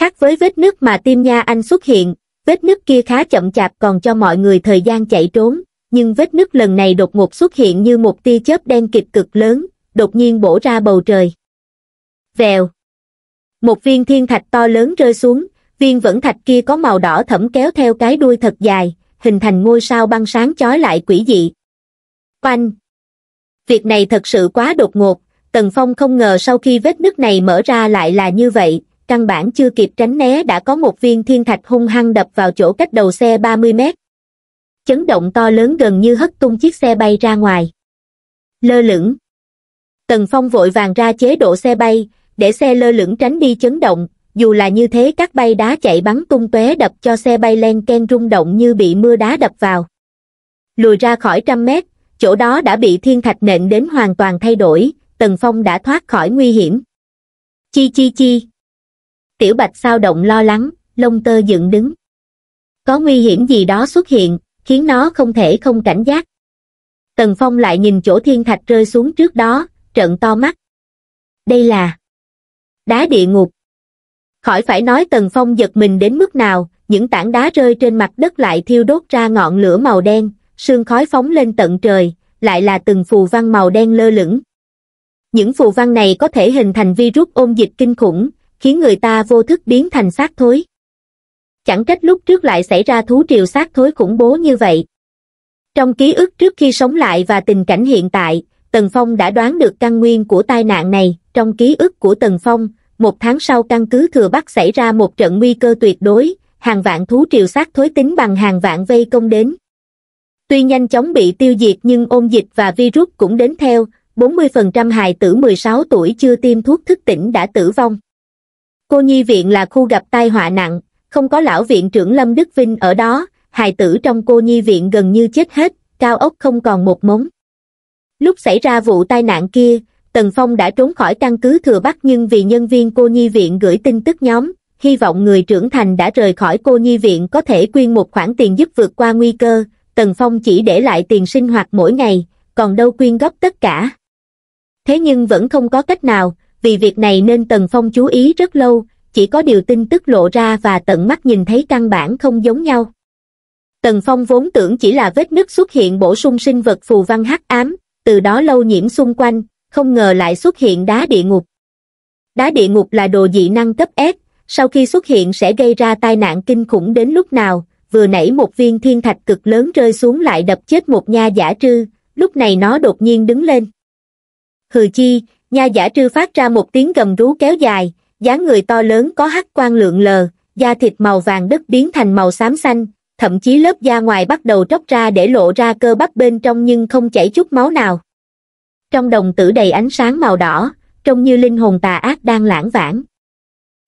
Khác với vết nứt mà Tim Nha Anh xuất hiện, vết nứt kia khá chậm chạp còn cho mọi người thời gian chạy trốn, nhưng vết nứt lần này đột ngột xuất hiện như một tia chớp đen kịt cực lớn, đột nhiên bổ ra bầu trời. Vèo! Một viên thiên thạch to lớn rơi xuống, viên vẫn thạch kia có màu đỏ thẫm kéo theo cái đuôi thật dài, hình thành ngôi sao băng sáng chói lại quỷ dị. Oanh! Việc này thật sự quá đột ngột, Tần Phong không ngờ sau khi vết nứt này mở ra lại là như vậy, căn bản chưa kịp tránh né đã có một viên thiên thạch hung hăng đập vào chỗ cách đầu xe ba mươi mét. Chấn động to lớn gần như hất tung chiếc xe bay ra ngoài. Lơ lửng. Tần Phong vội vàng ra chế độ xe bay, để xe lơ lửng tránh đi chấn động, dù là như thế các bay đá chạy bắn tung tóe đập cho xe bay len ken rung động như bị mưa đá đập vào. Lùi ra khỏi trăm mét, chỗ đó đã bị thiên thạch nện đến hoàn toàn thay đổi, Tần Phong đã thoát khỏi nguy hiểm. Chi chi chi. Tiểu Bạch sao động lo lắng, lông tơ dựng đứng. Có nguy hiểm gì đó xuất hiện, khiến nó không thể không cảnh giác. Tần Phong lại nhìn chỗ thiên thạch rơi xuống trước đó, trợn to mắt. Đây là đá địa ngục. Khỏi phải nói Tần Phong giật mình đến mức nào, những tảng đá rơi trên mặt đất lại thiêu đốt ra ngọn lửa màu đen, sương khói phóng lên tận trời, lại là từng phù văn màu đen lơ lửng. Những phù văn này có thể hình thành virus ôn dịch kinh khủng, khiến người ta vô thức biến thành xác thối. Chẳng trách lúc trước lại xảy ra thú triều xác thối khủng bố như vậy. Trong ký ức trước khi sống lại và tình cảnh hiện tại, Tần Phong đã đoán được căn nguyên của tai nạn này. Trong ký ức của Tần Phong, một tháng sau căn cứ Thừa Bắc xảy ra một trận nguy cơ tuyệt đối, hàng vạn thú triều xác thối tính bằng hàng vạn vây công đến. Tuy nhanh chóng bị tiêu diệt nhưng ôn dịch và virus cũng đến theo, bốn mươi phần trăm hài tử mười sáu tuổi chưa tiêm thuốc thức tỉnh đã tử vong. Cô nhi viện là khu gặp tai họa nặng, không có lão viện trưởng Lâm Đức Vinh ở đó, hài tử trong cô nhi viện gần như chết hết, cao ốc không còn một mống. Lúc xảy ra vụ tai nạn kia, Tần Phong đã trốn khỏi căn cứ Thừa Bắc nhưng vì nhân viên cô nhi viện gửi tin tức nhóm, hy vọng người trưởng thành đã rời khỏi cô nhi viện có thể quyên một khoản tiền giúp vượt qua nguy cơ, Tần Phong chỉ để lại tiền sinh hoạt mỗi ngày, còn đâu quyên góp tất cả. Thế nhưng vẫn không có cách nào, vì việc này nên Tần Phong chú ý rất lâu, chỉ có điều tin tức lộ ra và tận mắt nhìn thấy căn bản không giống nhau. Tần Phong vốn tưởng chỉ là vết nứt xuất hiện bổ sung sinh vật phù văn hắc ám, từ đó lâu nhiễm xung quanh, không ngờ lại xuất hiện đá địa ngục. Đá địa ngục là đồ dị năng cấp S, sau khi xuất hiện sẽ gây ra tai nạn kinh khủng đến lúc nào, vừa nãy một viên thiên thạch cực lớn rơi xuống lại đập chết một nha giả trư, lúc này nó đột nhiên đứng lên. Hừ chi, nha giả trư phát ra một tiếng gầm rú kéo dài, dáng người to lớn có hắc quang lượn lờ, da thịt màu vàng đất biến thành màu xám xanh, thậm chí lớp da ngoài bắt đầu tróc ra để lộ ra cơ bắp bên trong nhưng không chảy chút máu nào. Trong đồng tử đầy ánh sáng màu đỏ, trông như linh hồn tà ác đang lãng vãng.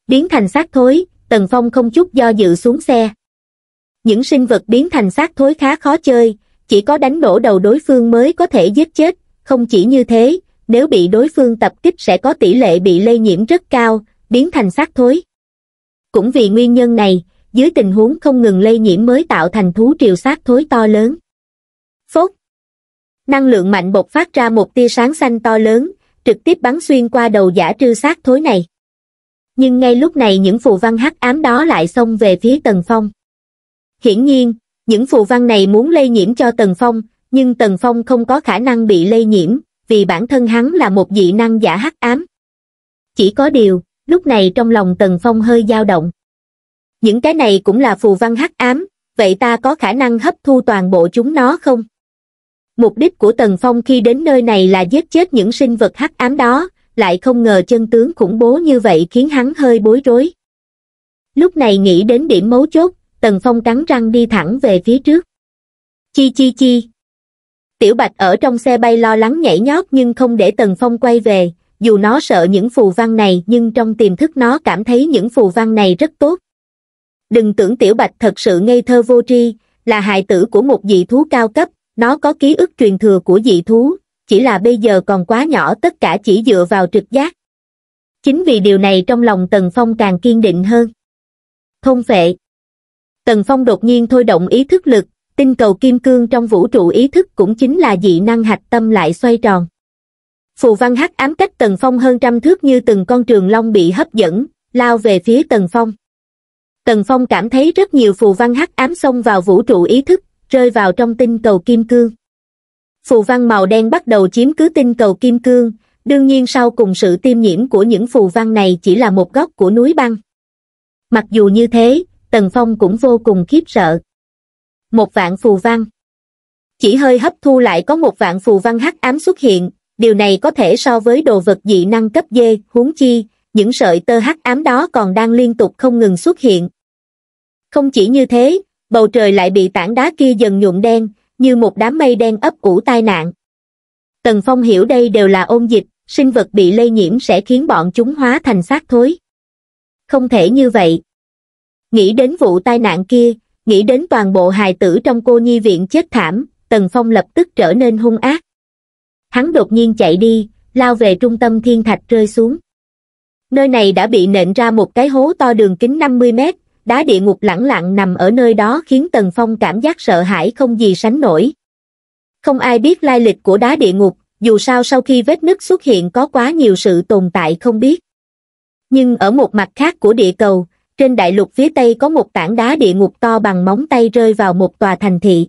Biến thành xác thối, Tần Phong không chút do dự xuống xe. Những sinh vật biến thành xác thối khá khó chơi, chỉ có đánh đổ đầu đối phương mới có thể giết chết, không chỉ như thế, nếu bị đối phương tập kích sẽ có tỷ lệ bị lây nhiễm rất cao, biến thành xác thối. Cũng vì nguyên nhân này, dưới tình huống không ngừng lây nhiễm mới tạo thành thú triều xác thối to lớn. Phốt! Năng lượng mạnh bộc phát ra một tia sáng xanh to lớn, trực tiếp bắn xuyên qua đầu giả trư xác thối này. Nhưng ngay lúc này những phù văn hắc ám đó lại xông về phía Tần Phong. Hiển nhiên, những phù văn này muốn lây nhiễm cho Tần Phong, nhưng Tần Phong không có khả năng bị lây nhiễm, vì bản thân hắn là một dị năng giả hắc ám. Chỉ có điều, lúc này trong lòng Tần Phong hơi dao động. Những cái này cũng là phù văn hắc ám, vậy ta có khả năng hấp thu toàn bộ chúng nó không? Mục đích của Tần Phong khi đến nơi này là giết chết những sinh vật hắc ám đó, lại không ngờ chân tướng khủng bố như vậy khiến hắn hơi bối rối. Lúc này nghĩ đến điểm mấu chốt, Tần Phong cắn răng đi thẳng về phía trước. Chi chi chi. Tiểu Bạch ở trong xe bay lo lắng nhảy nhót nhưng không để Tần Phong quay về, dù nó sợ những phù văn này nhưng trong tiềm thức nó cảm thấy những phù văn này rất tốt. Đừng tưởng Tiểu Bạch thật sự ngây thơ vô tri, là hài tử của một dị thú cao cấp, nó có ký ức truyền thừa của dị thú, chỉ là bây giờ còn quá nhỏ tất cả chỉ dựa vào trực giác. Chính vì điều này trong lòng Tần Phong càng kiên định hơn. Thôn phệ. Tần Phong đột nhiên thôi động ý thức lực, tinh cầu kim cương trong vũ trụ ý thức cũng chính là dị năng hạch tâm lại xoay tròn. Phù văn hắc ám cách Tần Phong hơn trăm thước như từng con trường long bị hấp dẫn, lao về phía Tần Phong. Tần Phong cảm thấy rất nhiều phù văn hắc ám xông vào vũ trụ ý thức, rơi vào trong tinh cầu kim cương. Phù văn màu đen bắt đầu chiếm cứ tinh cầu kim cương, đương nhiên sau cùng sự tiêm nhiễm của những phù văn này chỉ là một góc của núi băng. Mặc dù như thế, Tần Phong cũng vô cùng khiếp sợ. Một vạn phù văn. Chỉ hơi hấp thu lại có một vạn phù văn hắc ám xuất hiện, điều này có thể so với đồ vật dị năng cấp D, huống chi, những sợi tơ hắc ám đó còn đang liên tục không ngừng xuất hiện. Không chỉ như thế, bầu trời lại bị tảng đá kia dần nhuộm đen, như một đám mây đen ấp ủ tai nạn. Tần Phong hiểu đây đều là ôn dịch, sinh vật bị lây nhiễm sẽ khiến bọn chúng hóa thành xác thối. không thể như vậy. Nghĩ đến vụ tai nạn kia, nghĩ đến toàn bộ hài tử trong cô nhi viện chết thảm, Tần Phong lập tức trở nên hung ác. Hắn đột nhiên chạy đi, lao về trung tâm thiên thạch rơi xuống. Nơi này đã bị nện ra một cái hố to đường kính năm mươi mét, đá địa ngục lẳng lặng nằm ở nơi đó khiến Tần Phong cảm giác sợ hãi không gì sánh nổi. Không ai biết lai lịch của đá địa ngục, dù sao sau khi vết nứt xuất hiện có quá nhiều sự tồn tại không biết. Nhưng ở một mặt khác của địa cầu, trên đại lục phía Tây có một tảng đá địa ngục to bằng móng tay rơi vào một tòa thành thị.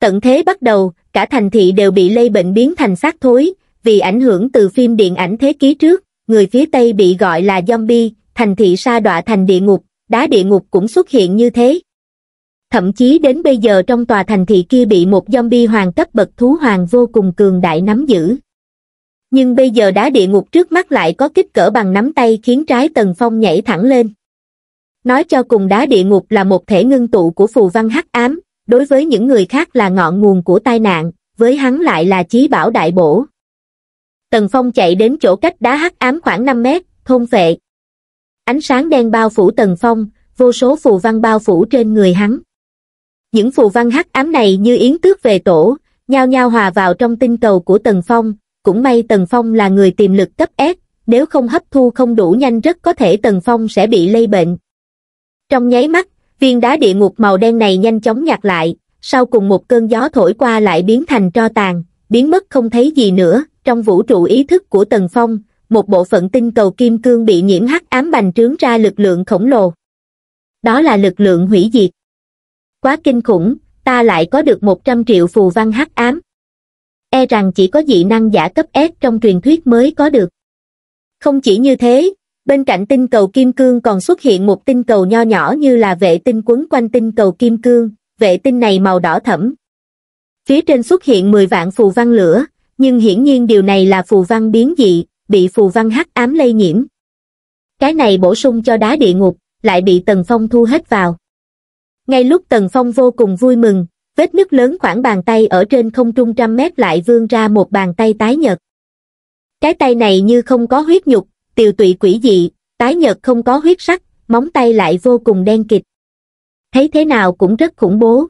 Tận thế bắt đầu, cả thành thị đều bị lây bệnh biến thành xác thối, vì ảnh hưởng từ phim điện ảnh thế kỷ trước, người phía Tây bị gọi là zombie, thành thị sa đọa thành địa ngục, đá địa ngục cũng xuất hiện như thế. Thậm chí đến bây giờ trong tòa thành thị kia bị một zombie hoàng cấp bậc thú hoàng vô cùng cường đại nắm giữ. Nhưng bây giờ đá địa ngục trước mắt lại có kích cỡ bằng nắm tay khiến trái Tần Phong nhảy thẳng lên. Nói cho cùng đá địa ngục là một thể ngưng tụ của phù văn hắc ám, đối với những người khác là ngọn nguồn của tai nạn, với hắn lại là chí bảo đại bổ. Tần Phong chạy đến chỗ cách đá hắc ám khoảng năm mét, thôn phệ. Ánh sáng đen bao phủ Tần Phong, vô số phù văn bao phủ trên người hắn. Những phù văn hắc ám này như yến tước về tổ, nhao nhao hòa vào trong tinh cầu của Tần Phong, cũng may Tần Phong là người tiềm lực cấp S, nếu không hấp thu không đủ nhanh rất có thể Tần Phong sẽ bị lây bệnh. Trong nháy mắt, viên đá địa ngục màu đen này nhanh chóng nhạt lại, sau cùng một cơn gió thổi qua lại biến thành tro tàn, biến mất không thấy gì nữa. Trong vũ trụ ý thức của Tần Phong, một bộ phận tinh cầu kim cương bị nhiễm hắc ám bành trướng ra lực lượng khổng lồ. Đó là lực lượng hủy diệt. Quá kinh khủng, ta lại có được một trăm triệu phù văn hắc ám. E rằng chỉ có dị năng giả cấp S trong truyền thuyết mới có được. Không chỉ như thế, bên cạnh tinh cầu kim cương còn xuất hiện một tinh cầu nho nhỏ như là vệ tinh quấn quanh tinh cầu kim cương, vệ tinh này màu đỏ thẫm. Phía trên xuất hiện mười vạn phù văn lửa, nhưng hiển nhiên điều này là phù văn biến dị, bị phù văn hắc ám lây nhiễm. Cái này bổ sung cho đá địa ngục, lại bị Tần Phong thu hết vào. Ngay lúc Tần Phong vô cùng vui mừng, vết nứt lớn khoảng bàn tay ở trên không trung trăm mét lại vươn ra một bàn tay tái nhợt. Cái tay này như không có huyết nhục, tiều tụy quỷ dị, tái nhợt không có huyết sắc, móng tay lại vô cùng đen kịt. Thấy thế nào cũng rất khủng bố.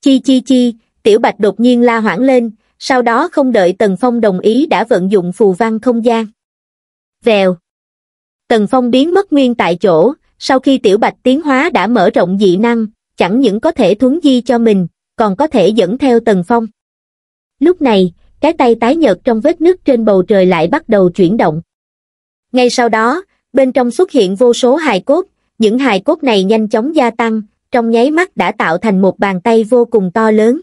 Chi chi chi, Tiểu Bạch đột nhiên la hoảng lên, sau đó không đợi Tần Phong đồng ý đã vận dụng phù văn không gian. Vèo. Tần Phong biến mất nguyên tại chỗ, sau khi Tiểu Bạch tiến hóa đã mở rộng dị năng, chẳng những có thể thuấn di cho mình, còn có thể dẫn theo Tần Phong. Lúc này, cái tay tái nhợt trong vết nứt trên bầu trời lại bắt đầu chuyển động. Ngay sau đó, bên trong xuất hiện vô số hài cốt, những hài cốt này nhanh chóng gia tăng, trong nháy mắt đã tạo thành một bàn tay vô cùng to lớn.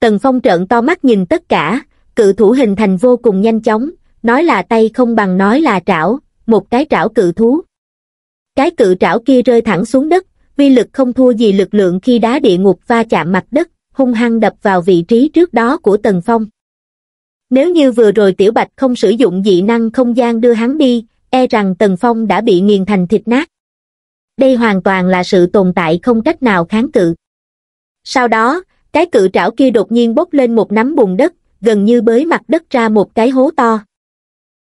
Tần Phong trợn to mắt nhìn tất cả, cự thủ hình thành vô cùng nhanh chóng, nói là tay không bằng nói là trảo, một cái trảo cự thú. Cái cự trảo kia rơi thẳng xuống đất, uy lực không thua gì lực lượng khi đá địa ngục va chạm mặt đất, hung hăng đập vào vị trí trước đó của Tần Phong. Nếu như vừa rồi Tiểu Bạch không sử dụng dị năng không gian đưa hắn đi, e rằng Tần Phong đã bị nghiền thành thịt nát. Đây hoàn toàn là sự tồn tại không cách nào kháng cự. Sau đó, cái cự trảo kia đột nhiên bốc lên một nắm bùn đất, gần như bới mặt đất ra một cái hố to.